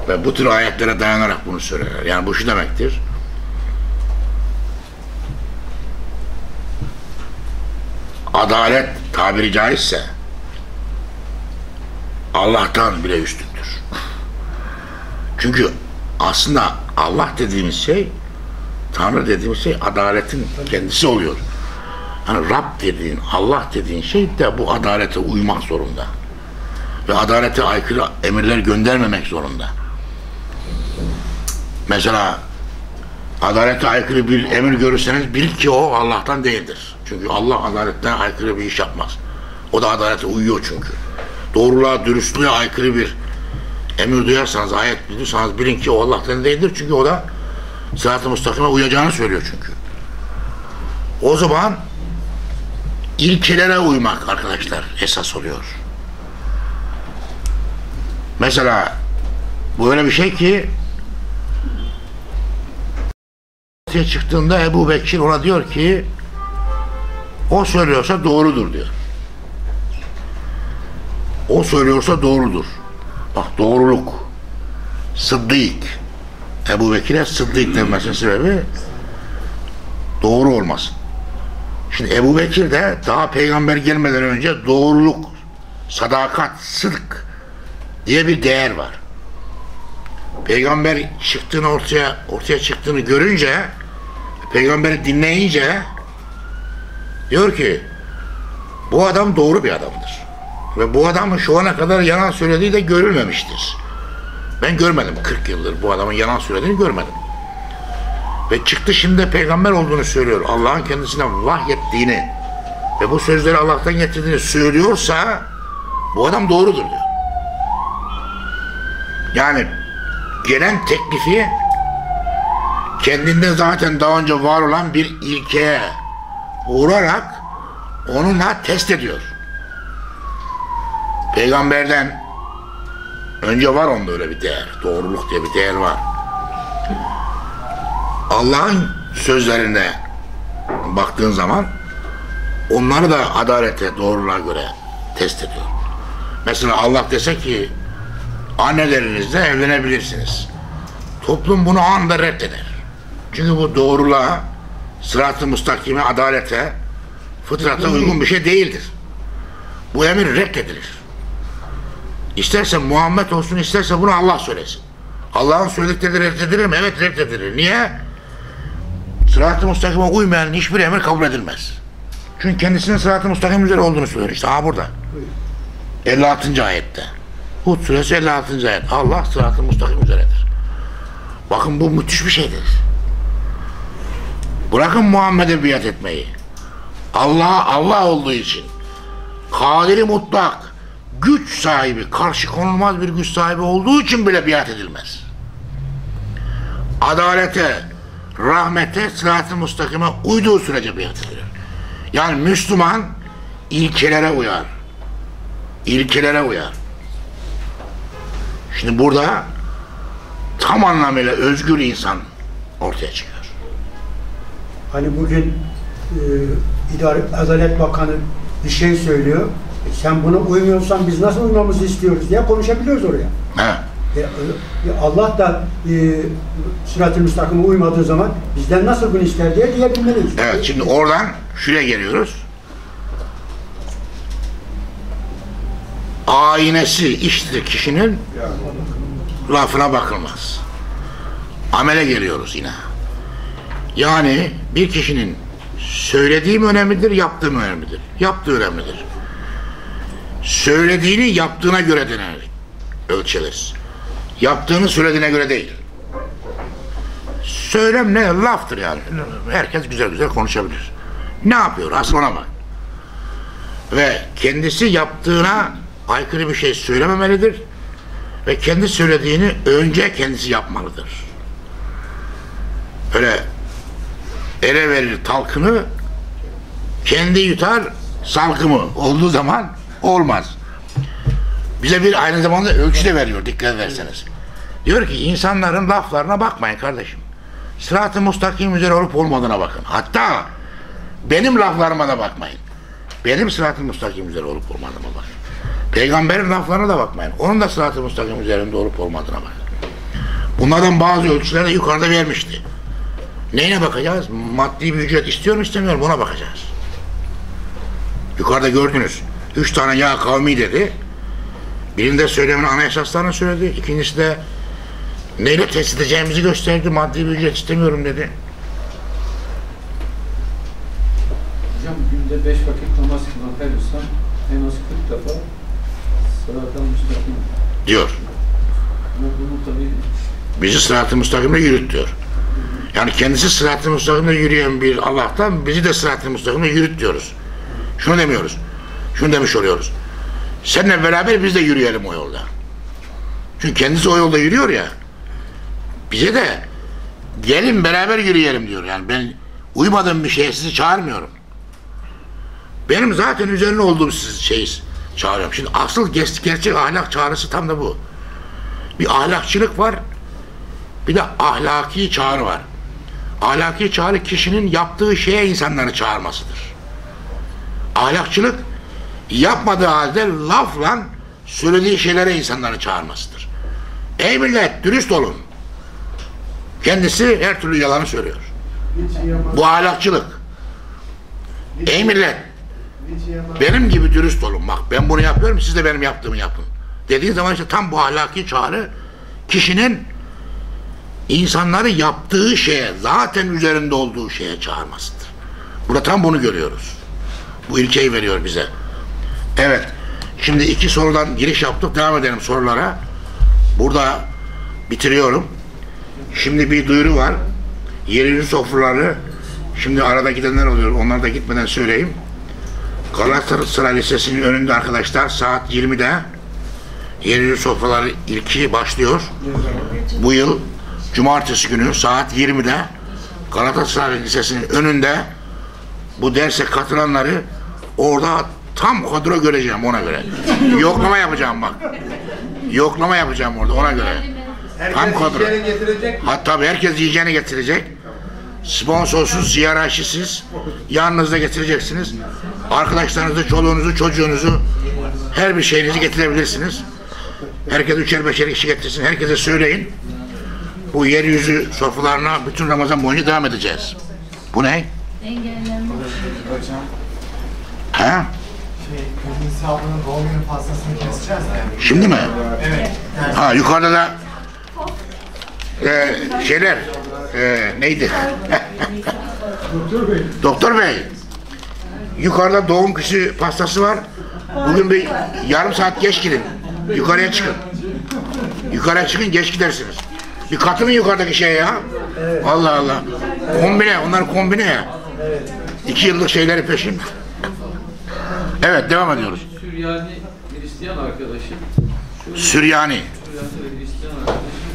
Ve bu tür ayetlere dayanarak bunu söylerler. Yani bu şu demektir. Adalet tabiri caizse Allah'tan bile üstündür. Çünkü aslında Allah dediğimiz şey, Tanrı dediğimiz şey adaletin kendisi oluyor. Yani Rab dediğin, Allah dediğin şey de bu adalete uymak zorunda. Ve adalete aykırı emirler göndermemek zorunda. Mesela adalete aykırı bir emir görürseniz bil ki o Allah'tan değildir. Çünkü Allah adaletten aykırı bir iş yapmaz. O da adalete uyuyor çünkü. Doğruluğa, dürüstlüğe aykırı bir emir duyarsanız, ayet duyarsanız bilin ki o Allah'tan değildir. Çünkü o da sırat-ı müstakime uyacağını söylüyor çünkü. O zaman ilkelere uymak arkadaşlar esas oluyor. Mesela bu öyle bir şey ki ortaya çıktığında Ebu Bekir ona diyor ki o söylüyorsa doğrudur diyor. O söylüyorsa doğrudur. Bak, doğruluk, sıddık. Ebu Bekir'e sıddık denmesinin sebebi doğru olmasın. Şimdi Ebu Bekir de daha peygamber gelmeden önce doğruluk, sadakat, sıdk diye bir değer var. Peygamber çıktığını ortaya ortaya çıktığını görünce, peygamberi dinleyince diyor ki bu adam doğru bir adamdır. Ve bu adamın şu ana kadar yalan söylediği de görülmemiştir. Ben görmedim, kırk yıldır bu adamın yalan söylediğini görmedim. Ve çıktı, şimdi peygamber olduğunu söylüyor. Allah'ın kendisine vahyettiğini ve bu sözleri Allah'tan getirdiğini söylüyorsa bu adam doğrudur diyor. Yani gelen teklifi kendinde zaten daha önce var olan bir ilkeye uğrarak onunla test ediyor. Peygamberden önce var onda öyle bir değer. Doğruluk diye bir değer var. Allah'ın sözlerine baktığın zaman onları da adalete, doğruluğa göre test ediyor. Mesela Allah dese ki annelerinizle evlenebilirsiniz. Toplum bunu anında reddeder. Çünkü bu doğruluğa, sırat-ı müstakime, adalete, fıtrata uygun bir şey değildir. Bu emir reddedilir. İsterse Muhammed olsun, isterse bunu Allah söylesin. Allah'ın söyledikleri reddedilir mi? Evet, reddedilir. Niye? Sırat-ı müstakime uymayan hiçbir emir kabul edilmez. Çünkü kendisinin sırat-ı müstakim üzere olduğunu söylüyor. İşte ha burada. elli altıncı ayette. Hud suresi elli altıncı ayet. Allah sırat-ı müstakim üzeredir. Bakın bu müthiş bir şeydir. Bırakın Muhammed'e biat etmeyi. Allah Allah olduğu için kadir-i mutlak, güç sahibi, karşı konulmaz bir güç sahibi olduğu için bile biat edilmez. Adalete, rahmete, sırat-ı müstakime uyduğu sürece biat edilir. Yani Müslüman ilkelere uyar. İlkelere uyar. Şimdi burada tam anlamıyla özgür insan ortaya çıkıyor. Hani bugün e, İdare, Adalet Bakanı bir şey söylüyor. E, sen buna uymuyorsan biz nasıl uymamızı istiyoruz diye konuşabiliyoruz oraya. E, e, Allah da e, sırat-ı müstakime uymadığı zaman bizden nasıl bunu ister diye diyebilmeliyiz. Evet, şimdi oradan şuraya geliyoruz. Aynesi iştir kişinin lafına bakılmaz. Amele geliyoruz yine. Yani bir kişinin söylediği mi önemlidir, yaptığı mı önemlidir? Yaptığı önemlidir. Söylediğini yaptığına göre dener, ölçeriz. Yaptığını söylediğine göre değil. Söylem ne? Laftır yani. Herkes güzel güzel konuşabilir. Ne yapıyor? Asıl ona bak. Ve kendisi yaptığına aykırı bir şey söylememelidir. Ve kendi söylediğini önce kendisi yapmalıdır. Öyle ele verir talkını, kendi yutar salkımı olduğu zaman olmaz. Bize bir aynı zamanda ölçü de veriyor, dikkat ederseniz. Diyor ki insanların laflarına bakmayın kardeşim. Sırat-ı müstakim üzere olup olmadığına bakın. Hatta benim laflarıma da bakmayın. Benim sırat-ı müstakim üzere olup olmadığıma bakın. Peygamberin laflarına da bakmayın. Onun da sırat-ı müstakim üzerinde olup olmadığına bakın. Bunlardan bazı ölçüleri de yukarıda vermişti. Neyine bakacağız? Maddi bir ücret istiyor mu istemiyor mu? Buna bakacağız. Yukarıda gördünüz. Üç tane ya kavmi dedi. Birinde söylemin ana esaslarını söyledi. İkincisi de neyle test edeceğimizi gösterdi. Maddi bir ücret istemiyorum dedi. Hocam günde beş vakit namaz kılan Ferguson en az kırk defa sırat-ı müstakim diyor. Bizi sırat-ı müstakimle yürüt diyor. Yani kendisi sırat-ı müstakimle yürüyen bir Allah'tan bizi de sırat-ı müstakimle yürüt diyoruz. Şunu demiyoruz. Şunu demiş oluyoruz. Seninle beraber biz de yürüyelim o yolda. Çünkü kendisi o yolda yürüyor ya. Bize de gelin beraber yürüyelim diyor. Yani ben uymadığım bir şeye sizi çağırmıyorum. Benim zaten üzerine olduğum şeyi çağırıyorum. Şimdi asıl gerçek ahlak çağrısı tam da bu. Bir ahlakçılık var, bir de ahlaki çağrı var. Ahlaki çağrı kişinin yaptığı şeye insanları çağırmasıdır. Ahlakçılık yapmadığı halde lafla söylediği şeylere insanları çağırmasıdır. Ey millet, dürüst olun. Kendisi her türlü yalanı söylüyor. Bu ahlakçılık. Ey millet, benim gibi dürüst olun. Bak ben bunu yapıyorum, siz de benim yaptığımı yapın. Dediği zaman işte tam bu ahlaki çağrı kişinin insanları yaptığı şeye, zaten üzerinde olduğu şeye çağırmasıdır. Burada tam bunu görüyoruz. Bu ilkeyi veriyor bize. Evet. Şimdi iki sorudan giriş yaptık. Devam edelim sorulara. Burada bitiriyorum. Şimdi bir duyuru var. Yeryüzü sofraları, şimdi arada gidenler oluyor. Onlar da gitmeden söyleyeyim. Galatasaray Lisesi'nin önünde arkadaşlar saat yirmide yeryüzü sofraları ilki başlıyor. Bu yıl cumartesi günü saat yirmide Galatasaray Lisesi'nin önünde bu derse katılanları orada tam kadro göreceğim, ona göre. Yoklama yapacağım bak. Yoklama yapacağım orada, ona göre. Tam kadro. Hatta herkes yiyeceğini getirecek. Sponsorsuz, ziyaretçisiz, yanınızda getireceksiniz. Arkadaşlarınızı, çoluğunuzu, çocuğunuzu, her bir şeyinizi getirebilirsiniz. Herkes üçer beşer kişi getirsin. Herkese söyleyin. Bu yeryüzü sofralarına bütün Ramazan boyunca devam edeceğiz. Bu ne? Engellenme. Ha? Şimdi mi? Evet. Ha, yukarıda da e, şeyler e, neydi? Doktor Bey. Doktor Bey. Yukarıda doğum kişi pastası var. Bugün bir yarım saat geç gidin. Yukarıya çıkın. Yukarıya çıkın, geç gidersiniz. Bir katı mı yukarıdaki şey ya? Evet. Allah Allah. Kombine, onlar kombine ya. Evet. İki yıllık şeyleri peşin. Evet, devam ediyoruz. Süryani Hristiyan arkadaşım. Süryani. Süryani Hristiyan arkadaşım.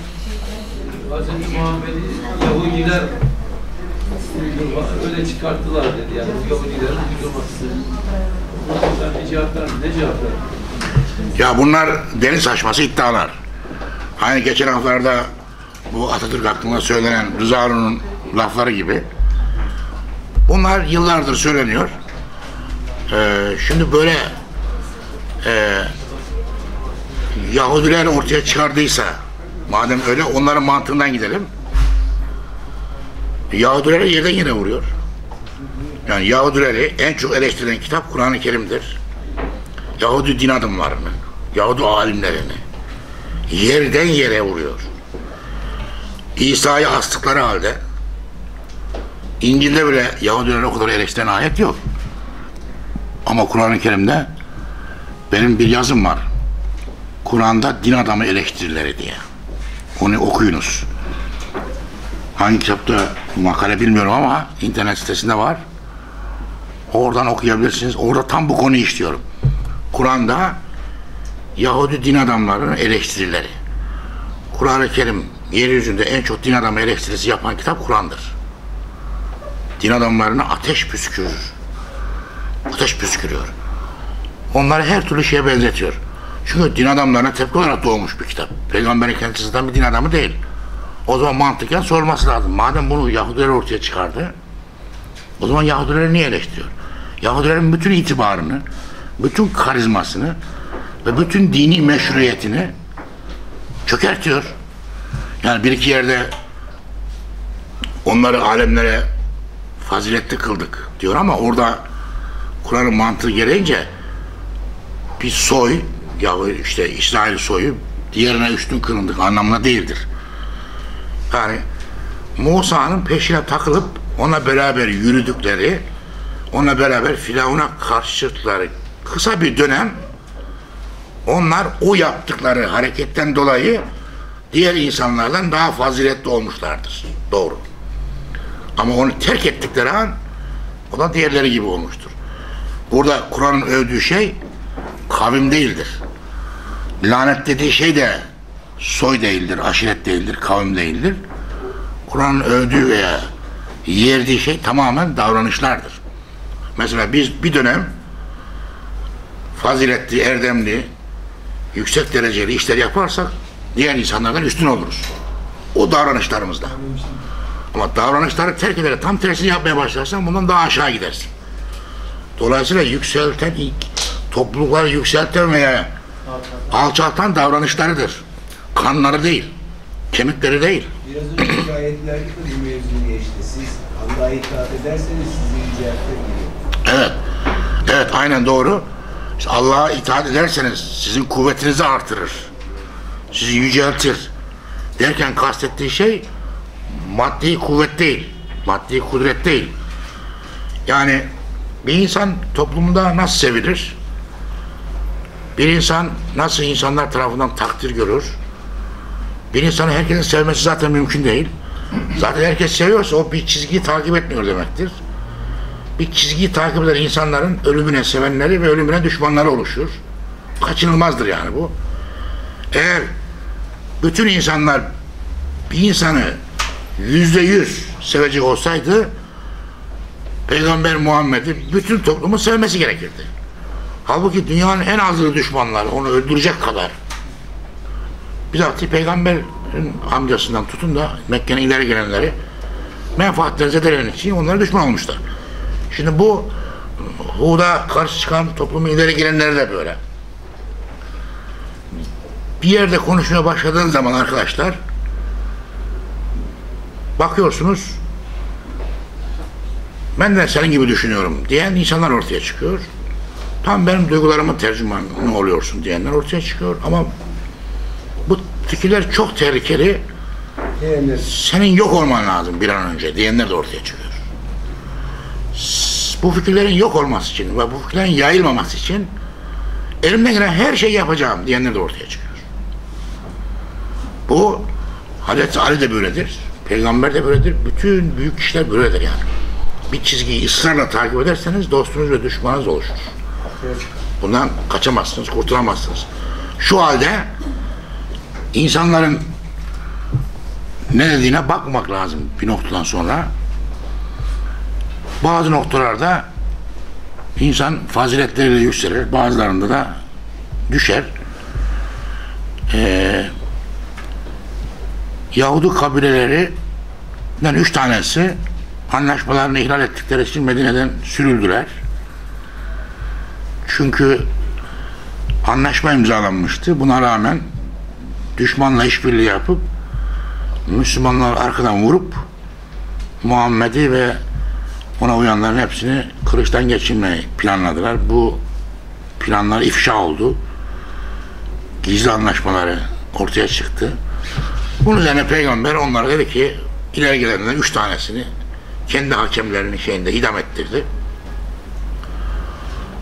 Hazreti Muhammed'i Yahudiler öyle çıkarttılar dedi. Yani Yahudilerin uygulaması. Bunlar ne cevaplar mı? Ne cevaplar mı? Ya bunlar deniz saçması iddialar. Aynı geçen haftalarda bu Atatürk hakkında söylenen Rıza Nur'un lafları gibi. Bunlar yıllardır söyleniyor. Ee, şimdi böyle e, Yahudiler ortaya çıkardıysa, madem öyle onların mantığından gidelim. Yahudileri yerden yine vuruyor. Yani Yahudileri en çok eleştirilen kitap Kur'an-ı Kerim'dir. Yahudi din adamlarını, Yahudi alimlerini yerden yere vuruyor. İsa'yı astıkları halde İncil'de bile Yahudiler'e o kadar eleştiren ayet yok. Ama Kur'an-ı Kerim'de benim bir yazım var. Kur'an'da din adamı eleştirileri diye. Onu okuyunuz. Hangi kitapta makale bilmiyorum ama internet sitesinde var. Oradan okuyabilirsiniz. Orada tam bu konuyu işliyorum. Kur'an'da Yahudi din adamlarının eleştirileri. Kur'an-ı Kerim yeryüzünde en çok din adamı eleştirisi yapan kitap Kur'an'dır. Din adamlarına ateş püskürür. Ateş püskürüyor. Onları her türlü şeye benzetiyor. Çünkü din adamlarına tepki olarak doğmuş bir kitap. Peygamberin kendisinden bir din adamı değil. O zaman mantıken sorması lazım. Madem bunu Yahudiler ortaya çıkardı, o zaman Yahudileri niye eleştiriyor? Yahudilerin bütün itibarını, bütün karizmasını ve bütün dini meşruiyetini çökertiyor. Yani bir iki yerde onları alemlere faziletli kıldık diyor ama orada Kur'an'ın mantığı gereğince bir soy, ya işte İsrail soyu diğerine üstün kılındık anlamına değildir. Yani Musa'nın peşine takılıp ona beraber yürüdükleri, ona beraber Firavun'a karşı çıktıkları kısa bir dönem onlar o yaptıkları hareketten dolayı diğer insanlardan daha faziletli olmuşlardır. Doğru. Ama onu terk ettikleri an o da diğerleri gibi olmuştur. Burada Kur'an'ın övdüğü şey kavim değildir. Lanet dediği şey de soy değildir, aşiret değildir, kavim değildir. Kur'an'ın övdüğü veya yerdiği şey tamamen davranışlardır. Mesela biz bir dönem faziletli, erdemli, yüksek dereceli işler yaparsak diğer insanlardan üstün oluruz. O davranışlarımızda. Ama davranışları terk ederek tam tersini yapmaya başlarsan bundan daha aşağı gidersin. Dolayısıyla yükselten, toplulukları yükselten veya alçaltan davranışlarıdır. Kanları değil, kemikleri değil. Biraz önceki ayetlerde bu mevzu geçti. Siz Allah'a itaat ederseniz sizi yüceltir gibi. Evet, evet aynen doğru. İşte Allah'a itaat ederseniz sizin kuvvetinizi artırır. Sizi yüceltir. Derken kastettiği şey maddi kuvvet değil, maddi kudret değil. Yani bir insan toplumda nasıl sevilir? Bir insan nasıl insanlar tarafından takdir görür? Bir insanı herkesin sevmesi zaten mümkün değil. Zaten herkes seviyorsa o bir çizgiyi takip etmiyor demektir. Bir çizgiyi takip eden insanların ölümüne sevenleri ve ölümüne düşmanları oluşur. Kaçınılmazdır yani bu. Eğer bütün insanlar bir insanı yüzde yüz sevecek olsaydı Peygamber Muhammed'i bütün toplumun sevmesi gerekirdi. Halbuki dünyanın en azılı düşmanları onu öldürecek kadar. Bizatihi Peygamber'in amcasından tutun da Mekke'nin ileri gelenleri menfaatleri zedeleyen için onlara düşman olmuşlar. Şimdi bu Hud'a karşı çıkan toplumun ileri gelenleri de böyle. Bir yerde konuşmaya başladığınız zaman arkadaşlar bakıyorsunuz, ben de senin gibi düşünüyorum diyen insanlar ortaya çıkıyor. Tam benim duygularımın tercümanı oluyorsun diyenler ortaya çıkıyor. Ama bu fikirler çok tehlikeli. Yani senin yok olman lazım bir an önce diyenler de ortaya çıkıyor. Bu fikirlerin yok olması için ve bu fikirlerin yayılmaması için elimden gelen her şeyi yapacağım diyenler de ortaya çıkıyor. Bu Hazreti Ali de böyledir. Peygamber de böyledir. Bütün büyük kişiler böyledir yani. Bir çizgiyi ısrarla takip ederseniz dostunuz ve düşmanınız oluşur. Bundan kaçamazsınız, kurtulamazsınız. Şu halde insanların ne dediğine bakmak lazım bir noktadan sonra. Bazı noktalarda insan faziletleriyle yükselir, bazılarında da düşer. Ee, Yahudi kabilelerinden üç tanesi anlaşmalarını ihlal ettikleri için Medine'den sürüldüler. Çünkü anlaşma imzalanmıştı. Buna rağmen düşmanla işbirliği yapıp Müslümanlar arkadan vurup Muhammed'i ve ona uyanların hepsini kılıçtan geçirmeyi planladılar. Bu planlar ifşa oldu. Gizli anlaşmaları ortaya çıktı. Bunun üzerine Peygamber onlara dedi ki ileri gelenlerden üç tanesini kendi hakemlerinin şeyinde idam ettirdi.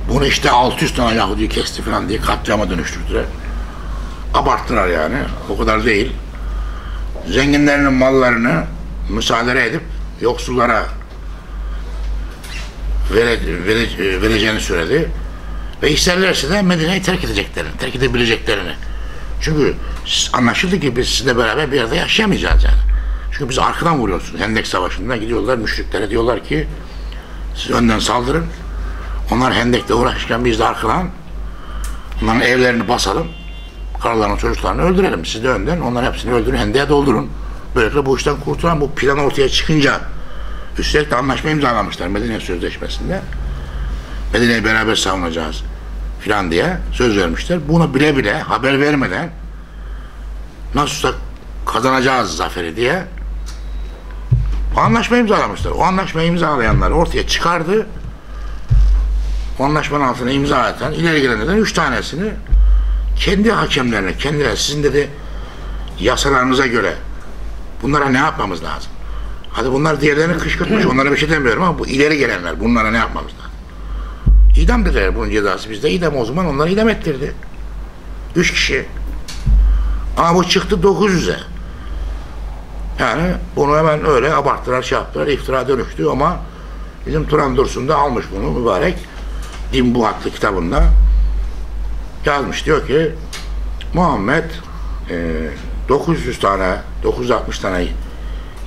Bunu işte altı yüz tane Yahudi'yi kesti falan diye katliama dönüştürdüler. Abarttılar yani. O kadar değil. Zenginlerinin mallarını müsaade edip yoksullara vere, vere, vereceğini söyledi. Ve isterlerse de Medine'yi terk edeceklerini, terk edebileceklerini. Çünkü anlaşıldı ki biz sizinle beraber bir yerde yaşayamayacağız yani. Çünkü biz arkadan vuruyorsunuz. Hendek Savaşı'nda gidiyorlar müşriklere, diyorlar ki siz önden saldırın. Onlar Hendek'te uğraşırken biz de arkadan onların evlerini basalım. Karılarını, çocuklarını öldürelim. Siz de önden onların hepsini öldürün, Hendek'e doldurun. Böylelikle bu işten kurtulan, bu plan ortaya çıkınca üstelik de anlaşma imzalamışlar Medine Sözleşmesi'nde. Medine'yi beraber savunacağız filan diye söz vermişler. Bunu bile bile haber vermeden nasılsa kazanacağız zaferi diye anlaşma imzalamışlar. O anlaşmayı imzalayanlar ortaya çıkardı. O anlaşmanın altına imza atan ileri gelenlerden üç tanesini kendi hakemlerine, kendilerine sizin dedi yasalarınıza göre bunlara ne yapmamız lazım? Hadi bunlar diğerlerini kışkırtmış, onlara bir şey demiyorum ama bu ileri gelenler, bunlara ne yapmamız lazım? İdam dediler, bunun cezası bizde idam, o zaman onları idam ettirdi. Üç kişi. Ama bu çıktı dokuz yüze. Yani bunu hemen öyle abarttılar, şey yaptılar, iftira dönüştü ama bizim Turan Dursun da almış bunu mübarek. Din Bu adlı kitabında yazmış, diyor ki Muhammed dokuz yüz tane, dokuz yüz altmış tane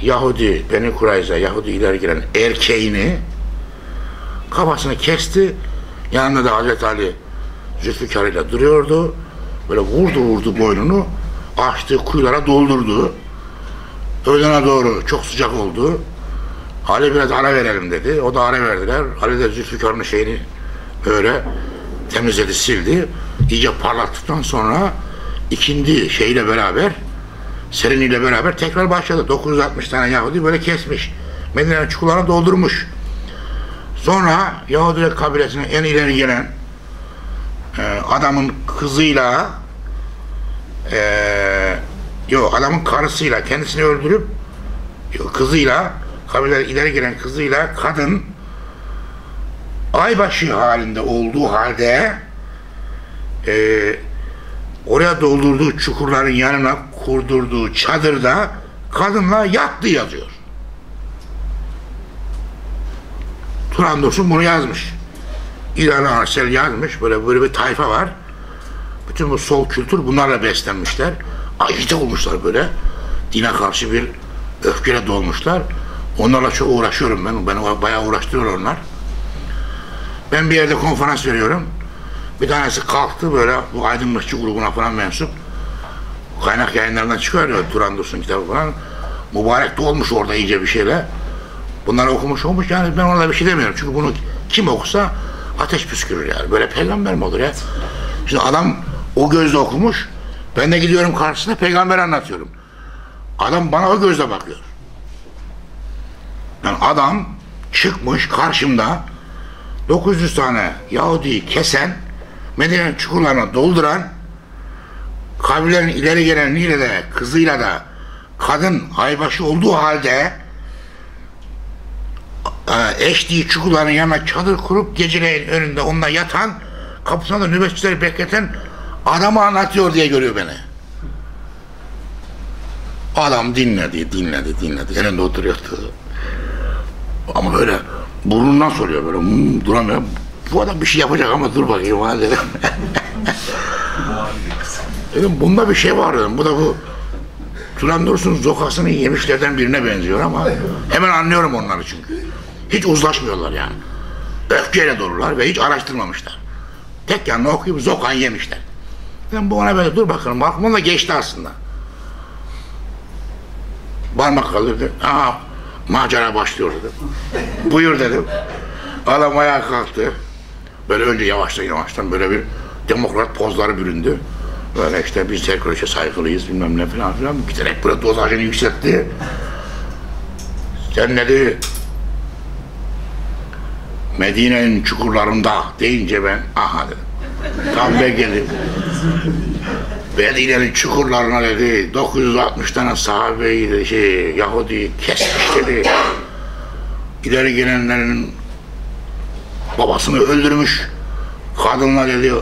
Yahudi, Beni Kurayza, Yahudi ileri giren erkeğini kafasını kesti. Yanında da Hazreti Ali Zülfikar'ıyla duruyordu. Böyle vurdu vurdu boynunu, açtı kuyulara doldurdu. Öğlene doğru çok sıcak oldu. Ali biraz ara verelim dedi. O da ara verdiler. Ali de Zülfikar'ın şeyini öyle temizledi, sildi. İyice parlattıktan sonra ikindi şeyle beraber, seriniyle beraber tekrar başladı. dokuz yüz altmış tane Yahudi böyle kesmiş. Medine'nin çukurlarına doldurmuş. Sonra Yahudi kabilesinin en ileri gelen e, adamın kızıyla e, yok adamın karısıyla kendisini öldürüp yok, kızıyla kabilenin ileri gelen kızıyla kadın aybaşı halinde olduğu halde e, oraya doldurduğu çukurların yanına kurdurduğu çadırda kadınla yattı yazıyor. Turan Dursun bunu yazmış. İlhan-ı Arsel yazmış. Böyle böyle bir tayfa var. Bütün bu sol kültür bunlarla beslenmişler. Ayıcı olmuşlar böyle. Dine karşı bir öfkeyle dolmuşlar. Onlarla çok uğraşıyorum ben. Beni bayağı uğraştırıyor onlar. Ben bir yerde konferans veriyorum. Bir tanesi kalktı böyle, bu aydınlıkçı grubuna falan mensup. Kaynak yayınlarından çıkıyor ya, Turan Dursun kitabı falan. Mübarek de olmuş orada iyice bir şeyle. Bunlar okumuş olmuş yani, ben ona bir şey demiyorum. Çünkü bunu kim okusa ateş püskürür yani. Böyle peygamber mi olur ya? Şimdi adam o gözle okumuş, ben de gidiyorum karşısına peygamber anlatıyorum. Adam bana o gözle bakıyor. Yani adam çıkmış karşımda dokuz yüz tane Yahudi'yi kesen, Medine'nin çukurlarına dolduran, kavimlerin ileri gelenliğiyle de, kızıyla da, kadın aybaşı olduğu halde eşliği çukurların yanına çadır kurup geceleyin önünde onunla yatan, kapısına da nöbetçileri bekleten adamı anlatıyor diye görüyor beni. Adam dinledi, dinledi, dinledi. Elinde oturuyordu. Ama böyle burnundan soruyor, böyle mmm, duramıyor. Bu adam bir şey yapacak ama dur bakayım ha dedim. Dedim bunda bir şey var dedim. Bu da bu Turan Dursun zokasını yemişlerden birine benziyor ama hemen anlıyorum onları çünkü. Hiç uzlaşmıyorlar yani. Öfkeyle dolular ve hiç araştırmamışlar. Tek yanına okuyup zokan yemişler. Dedim bu ona böyle dur bakalım. Aklımdan da geçti aslında. Parmak kaldırdı. Aa, macera başlıyor dedim. Buyur dedim. Adam ayağa kalktı. Böyle önce yavaştan yavaştan böyle bir demokrat pozları büründü. Böyle işte biz teknolojiye saygılıyız bilmem ne falan filan. Giderek böyle dozajını yükseltti. Sen dedi Medine'nin çukurlarında deyince ben aha dedim. Tam ben geldim. Medine'nin çukurlarına dedi dokuz yüz altmış tane sahabeyi de şey Yahudi kesmiş dedi. İleri gelenlerin babasını öldürmüş. Kadınlar dedi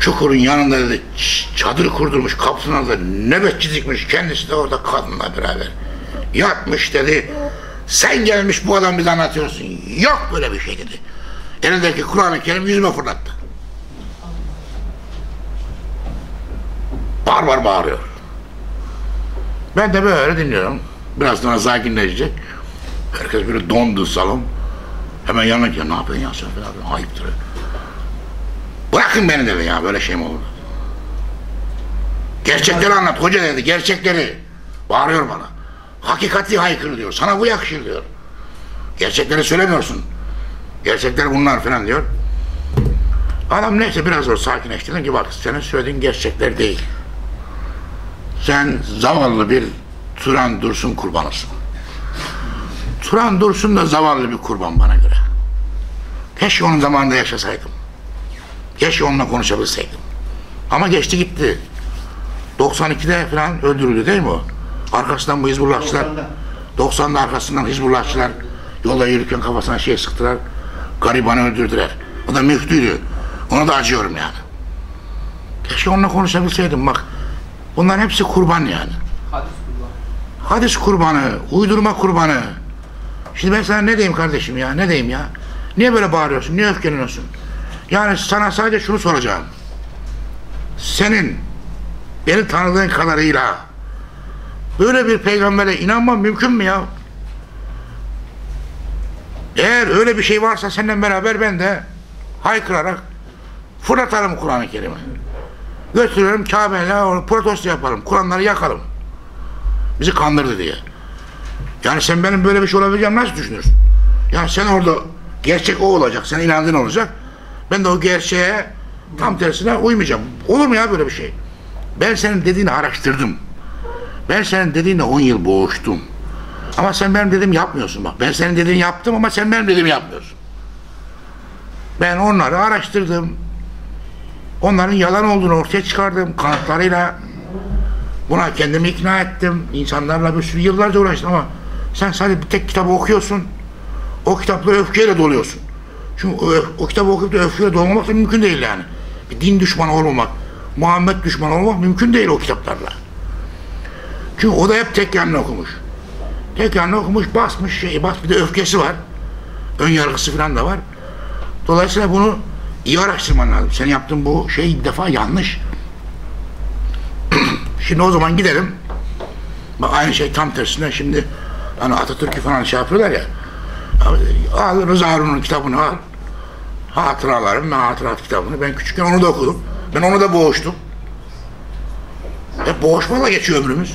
çukurun yanında dedi çadır kurdurmuş, kapısına da nöbetçi dikmiş, kendisi de orada kadınla beraber yatmış dedi. Sen gelmiş bu adam bize anlatıyorsun. Yok böyle bir şey dedi. Elindeki Kur'an-ı Kerim yüzüme fırlattı. Barbar bağırıyor. Ben de böyle dinliyorum. Birazdan sakinleşecek. Herkes böyle dondu salon. Hemen yanına gel, ne yapıyorsun ya sen falan. Ayıptır. Bırakın beni dedi ya, böyle şey mi olur? Gerçekleri anlat hoca dedi, gerçekleri. Bağırıyor bana. Hakikati haykır diyor, sana bu yakışır diyor. Gerçekleri söylemiyorsun. Gerçekler bunlar falan diyor. Adam neyse biraz sonra sakinleştirdim ki bak senin söylediğin gerçekler değil. Sen zavallı bir Turan Dursun kurbanısın. Turan Dursun da zavallı bir kurban bana göre. Keşke onun zamanında yaşasaydım. Keşke onunla konuşabilseydim. Ama geçti gitti. doksan ikide falan öldürüldü değil mi o? Arkasından bu Hizbullahçılar, doksanda arkasından Hizbullahçılar yolda yürürken kafasına şey sıktılar. Garibanı öldürdüler. O da müftüydü. Ona da acıyorum yani. Keşke onunla konuşabilseydim bak. Bunların hepsi kurban yani. Hadis kurbanı. Hadis kurbanı, uydurma kurbanı. Şimdi ben sana ne diyeyim kardeşim ya, ne diyeyim ya? Niye böyle bağırıyorsun, niye öfkeleniyorsun? Yani sana sadece şunu soracağım. Senin, beni tanıdığın kadarıyla böyle bir peygambere inanman mümkün mü ya? Eğer öyle bir şey varsa seninle beraber ben de haykırarak fırlatarım Kur'an-ı Kerim'i. Götürüyorum Kabe'yle protesto yaparım. Kur'anları yakarım. Bizi kandırdı diye. Yani sen benim böyle bir şey olabileceğimi nasıl düşünürsün? Yani sen orada gerçek o olacak. Sen inandığın olacak. Ben de o gerçeğe tam tersine uymayacağım. Olur mu ya böyle bir şey? Ben senin dediğini araştırdım. Ben senin dediğinle on yıl boğuştum. Ama sen benim dediğimi yapmıyorsun bak. Ben senin dediğini yaptım ama sen benim dediğimi yapmıyorsun. Ben onları araştırdım. Onların yalan olduğunu ortaya çıkardım kanıtlarıyla. Buna kendimi ikna ettim. İnsanlarla bir sürü yıllarca uğraştım ama sen sadece bir tek kitabı okuyorsun. O kitapla öfkeyle doluyorsun. Çünkü o, o kitabı okuyup da öfkeyle dolmamak da mümkün değil yani. Bir din düşmanı olmamak, Muhammed düşmanı olmak mümkün değil o kitaplarla. Çünkü o da hep tek yanlı okumuş. Tek yanlı okumuş, basmış şey, bas bir de öfkesi var. Ön yargısı falan da var. Dolayısıyla bunu İyi araştırman lazım. Sen yaptığın bu şey ilk defa yanlış. Şimdi o zaman gidelim. Bak aynı şey tam tersine şimdi hani Atatürk'ü falan şey yapıyorlar ya. Al Rıza Nur'un kitabını al. Hatıralarım, hatırat kitabını. Ben küçükken onu da okudum. Ben onu da boğuştum. Hep boğuşmayla geçiyor ömrümüz.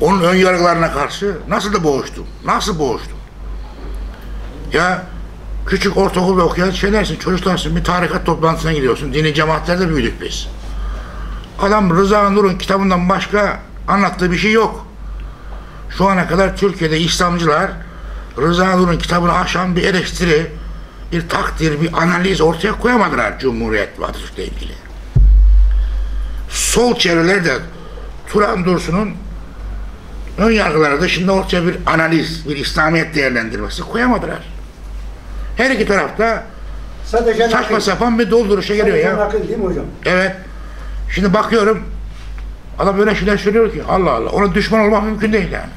onun ön yargılarına karşı nasıl da boğuştum, nasıl boğuştum. Ya küçük ortaokulda okuyan şeylersin, çocuklarsın, bir tarikat toplantısına gidiyorsun, dini cemaatlerde büyüdük biz. Adam Rıza Nur'un kitabından başka anlattığı bir şey yok. Şu ana kadar Türkiye'de İslamcılar Rıza Nur'un kitabını aşan bir eleştiri, bir takdir, bir analiz ortaya koyamadılar Cumhuriyet ve Atatürk'le ilgili. Sol çevrelerde Turan Dursun'un ön yargıları dışında ortaya bir analiz, bir İslamiyet değerlendirmesi koyamadılar. Her iki tarafta sadece saçma sapan bir dolduruşa geliyor ya. Akıl değil mi hocam? Evet. Şimdi bakıyorum, adam böyle şeyler söylüyor ki Allah Allah, ona düşman olmak mümkün değil yani.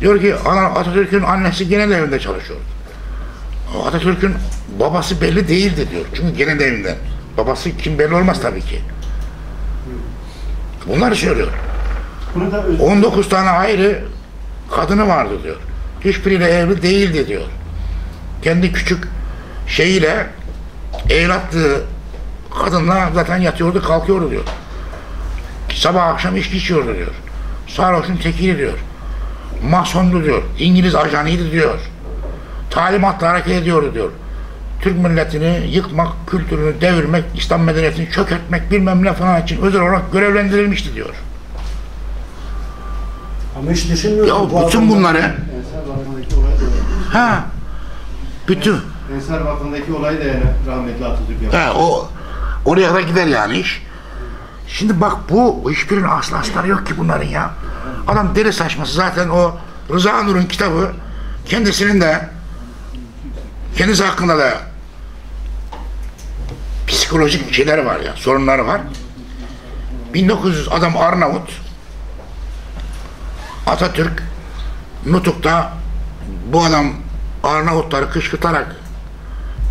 Diyor ki Atatürk'ün annesi genel evinde çalışıyordu. Atatürk'ün babası belli değildi diyor. Çünkü genel evinden. Babası kim belli olmaz tabii ki. Bunları söylüyor. on dokuz tane ayrı kadını vardı diyor. Hiçbiriyle evli değildi diyor. Kendi küçük şeyiyle evlattığı kadınla zaten yatıyordu, kalkıyordu diyor. Sabah akşam içki içiyordu diyor. Sarhoşun tekiydi diyor. Masondu diyor. İngiliz ajanıydı diyor. Talimatla hareket ediyordu diyor. Türk milletini yıkmak, kültürünü devirmek, İslam medeniyetini çökertmek bilmem ne falan için özel olarak görevlendirilmişti diyor. Ama hiç düşünmüyorum. Ya bu bütün bunları... Ensar Vakfı'ndaki olay da... Ha! Bütün... Ensar Vakfı'ndaki olay da yani rahmetli Atatürk yaptı. He, o... Oraya da gider yani iş. Şimdi bak bu, hiçbirinin aslı asları yok ki bunların ya. Adam deli saçması zaten o Rıza Nur'un kitabı kendisinin de kendisi hakkında da psikolojik şeyler var ya, sorunları var. bin dokuz yüz adam Arnavut, Atatürk Nutuk'ta bu adam Arnavutları kışkırtarak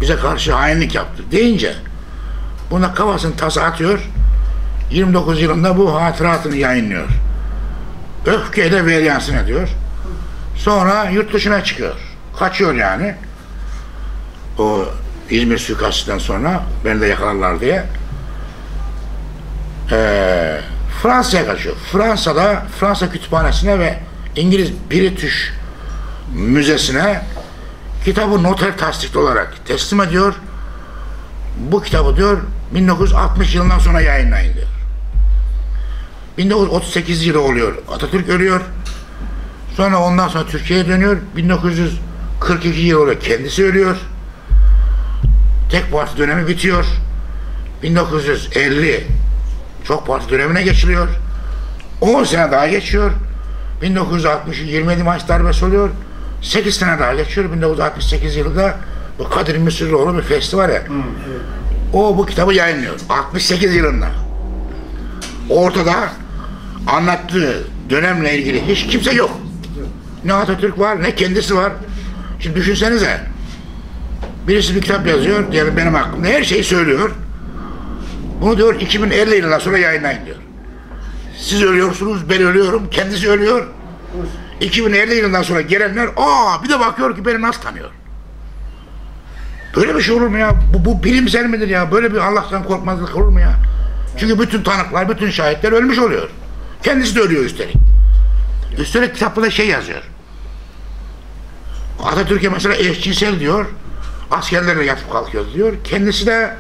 bize karşı hainlik yaptı deyince buna kafasını tasa atıyor. yirmi dokuz yılında bu hatıratını yayınlıyor. Öfkeyle veryansın ediyor. Sonra yurt dışına çıkıyor. Kaçıyor yani. O İzmir suikastından sonra beni de yakalarlar diye. Ee, Fransa'ya kaçıyor. Fransa'da Fransa kütüphanesine ve İngiliz British Müzesi'ne kitabı noter tasdikli olarak teslim ediyor. Bu kitabı diyor bin dokuz yüz altmış yılından sonra yayınlayın diyor. bin dokuz yüz otuz sekiz yılı oluyor. Atatürk ölüyor. Sonra ondan sonra Türkiye'ye dönüyor. bin dokuz yüz kırk iki yılı oluyor. Kendisi ölüyor. Tek parti dönemi bitiyor. bin dokuz yüz elli çok parti dönemine geçiliyor. on sene daha geçiyor. bin dokuz yüz altmış'ın yirmi yedi Mayıs darbesi oluyor. sekiz sene daha geçiyor. bin dokuz yüz altmış sekiz yılında bu Kadir Mısıroğlu bir festival ya. Hmm. O bu kitabı yayınlıyor. altmış sekiz yılında. Ortada anlattığı dönemle ilgili hiç kimse yok. Ne Atatürk var, ne kendisi var. Şimdi düşünsenize. Birisi bir kitap yazıyor, diğeri benim hakkımda her şeyi söylüyor. Bunu diyor iki bin elli yılından sonra yayınlayın diyor. Siz ölüyorsunuz, ben ölüyorum, kendisi ölüyor. iki bin elli yılından sonra gelenler, aa bir de bakıyor ki beni nasıl tanıyor. Böyle bir şey olur mu ya? Bu, bu bilimsel midir ya? Böyle bir Allah'tan korkmazlık olur mu ya? Çünkü bütün tanıklar, bütün şahitler ölmüş oluyor. Kendisi de ölüyor üstelik. Üstelik kitapta da şey yazıyor. Atatürk'e mesela eşcinsel diyor, askerlerle yatıp kalkıyor diyor. Kendisi de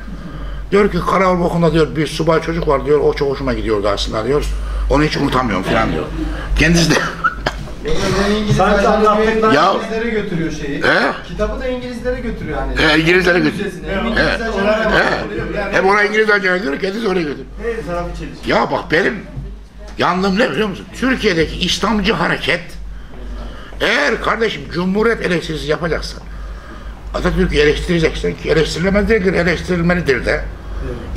diyor ki karavol bokunda diyor bir subay çocuk var diyor, o çok hoşuma gidiyordu aslında diyor. Onu hiç unutamıyorum falan diyor. Kendisi de... Sanki anlattıktan ya, İngilizlere götürüyor şeyi. He? Kitabı da İngilizlere götürüyor yani. He, İngilizlere götürüyor. Hem ona İngilizler cevap ediyor, kendisi oraya götürüyor. Ya bak benim yandım ne biliyor musun? Türkiye'deki İslamcı hareket eğer kardeşim Cumhuriyet eleştirisi yapacaksan, Atatürk'ü eleştireceksen ki eleştirilemez değildir, eleştirilmelidir de. Evet.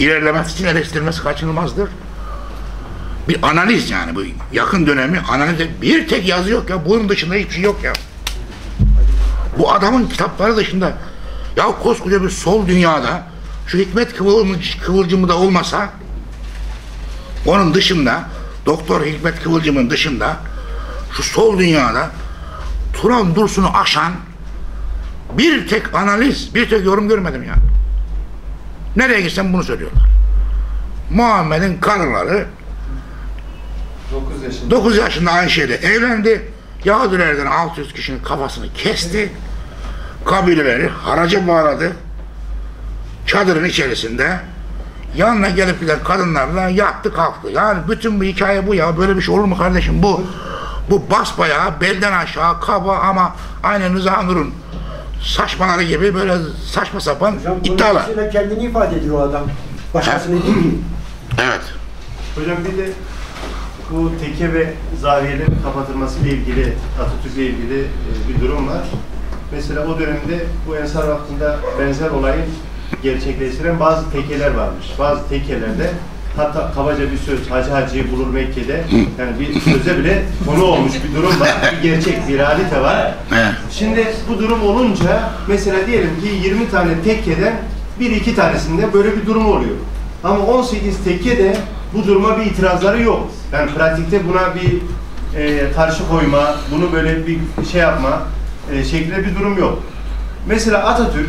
İlerlemesi için eleştirilmesi kaçınılmazdır. Bir analiz yani bu yakın dönemi analizde bir tek yazı yok ya, bunun dışında hiçbir şey yok ya. Bu adamın kitapları dışında ya koskoca bir sol dünyada şu Hikmet Kıvılcımlı da olmasa, onun dışında Doktor Hikmet Kıvılcım'ın dışında şu sol dünyada Turan Dursun'u aşan bir tek analiz, bir tek yorum görmedim ya. Nereye gitsem bunu söylüyorlar. Muhammed'in karıları dokuz yaşında. dokuz yaşında Ayşe ile evlendi. Yahudilerden altı yüz kişinin kafasını kesti. Kabileleri haraca bağladı. Çadırın içerisinde yanına gelip giden kadınlarla yattı kalktı. Yani bütün bu hikaye bu ya. Böyle bir şey olur mu kardeşim? Bu bu basbayağı belden aşağı kaba ama aynı Rıza Nur'un saçmaları gibi böyle saçma sapan hocam, iddialar. Hocam kendini ifade ediyor o adam. Başkasını değil mi? Evet. Hocam bir de bu teke ve zaviyelerin kapatılmasıyla ilgili, Atatürk'le ilgili bir durum var. Mesela o dönemde bu Ensar Vakfı'nda benzer olayı gerçekleştiren bazı tekeler varmış. Bazı tekelerde hatta kabaca bir söz, Hacı Hacı'yı bulur Mekke'de, yani bir söze bile konu olmuş bir durum var. Bir gerçek, bir realite var. Şimdi bu durum olunca mesela diyelim ki yirmi tane tekkeden bir iki tanesinde böyle bir durum oluyor. Ama on sekiz tekkede bu duruma bir itirazları yok. Yani pratikte buna bir e, karşı koyma, bunu böyle bir şey yapma e, şeklinde bir durum yok. Mesela Atatürk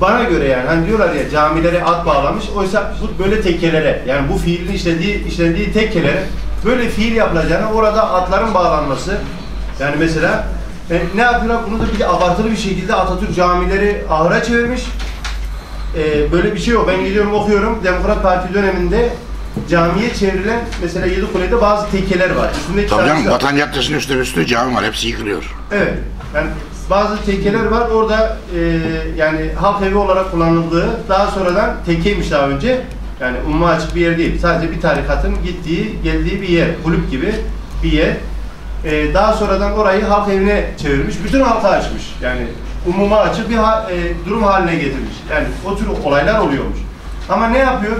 bana göre yani hani diyorlar ya camilere at bağlamış, oysa bu böyle tekkelere, yani bu fiilin işlediği, işlediği tekkelere böyle fiil yapılacağına orada atların bağlanması, yani mesela e, ne yapıyorlar? Bunu da bir de abartılı bir şekilde Atatürk camileri ahıra çevirmiş. E, böyle bir şey yok. Ben gidiyorum okuyorum. Demokrat Parti döneminde camiye çevrilen mesela Yedikule'de bazı tekeler var. Üstündeki tabii canım, Vatan Caddesi'nin üstü üstü cami var. Hepsi yıkılıyor. Evet. Yani bazı tekeler var. Orada e, yani halk evi olarak kullanıldığı, daha sonradan tekeymiş daha önce. Yani umuma açık bir yer değil. Sadece bir tarikatın gittiği, geldiği bir yer. Kulüp gibi bir yer. E, daha sonradan orayı halk evine çevirmiş. Bütün halka açmış. Yani umuma açık bir ha, e, durum haline getirmiş. Yani o tür olaylar oluyormuş. Ama ne yapıyor?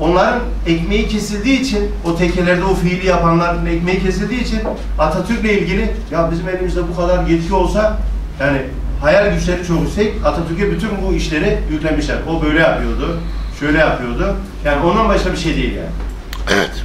Onların ekmeği kesildiği için, o tekelerde o fiili yapanların ekmeği kesildiği için Atatürk'le ilgili, ya bizim elimizde bu kadar yetki olsa, yani hayal güçleri çok yüksek, Atatürk'e bütün bu işleri yüklemişler. O böyle yapıyordu, şöyle yapıyordu. Yani ondan başka bir şey değil yani. Evet.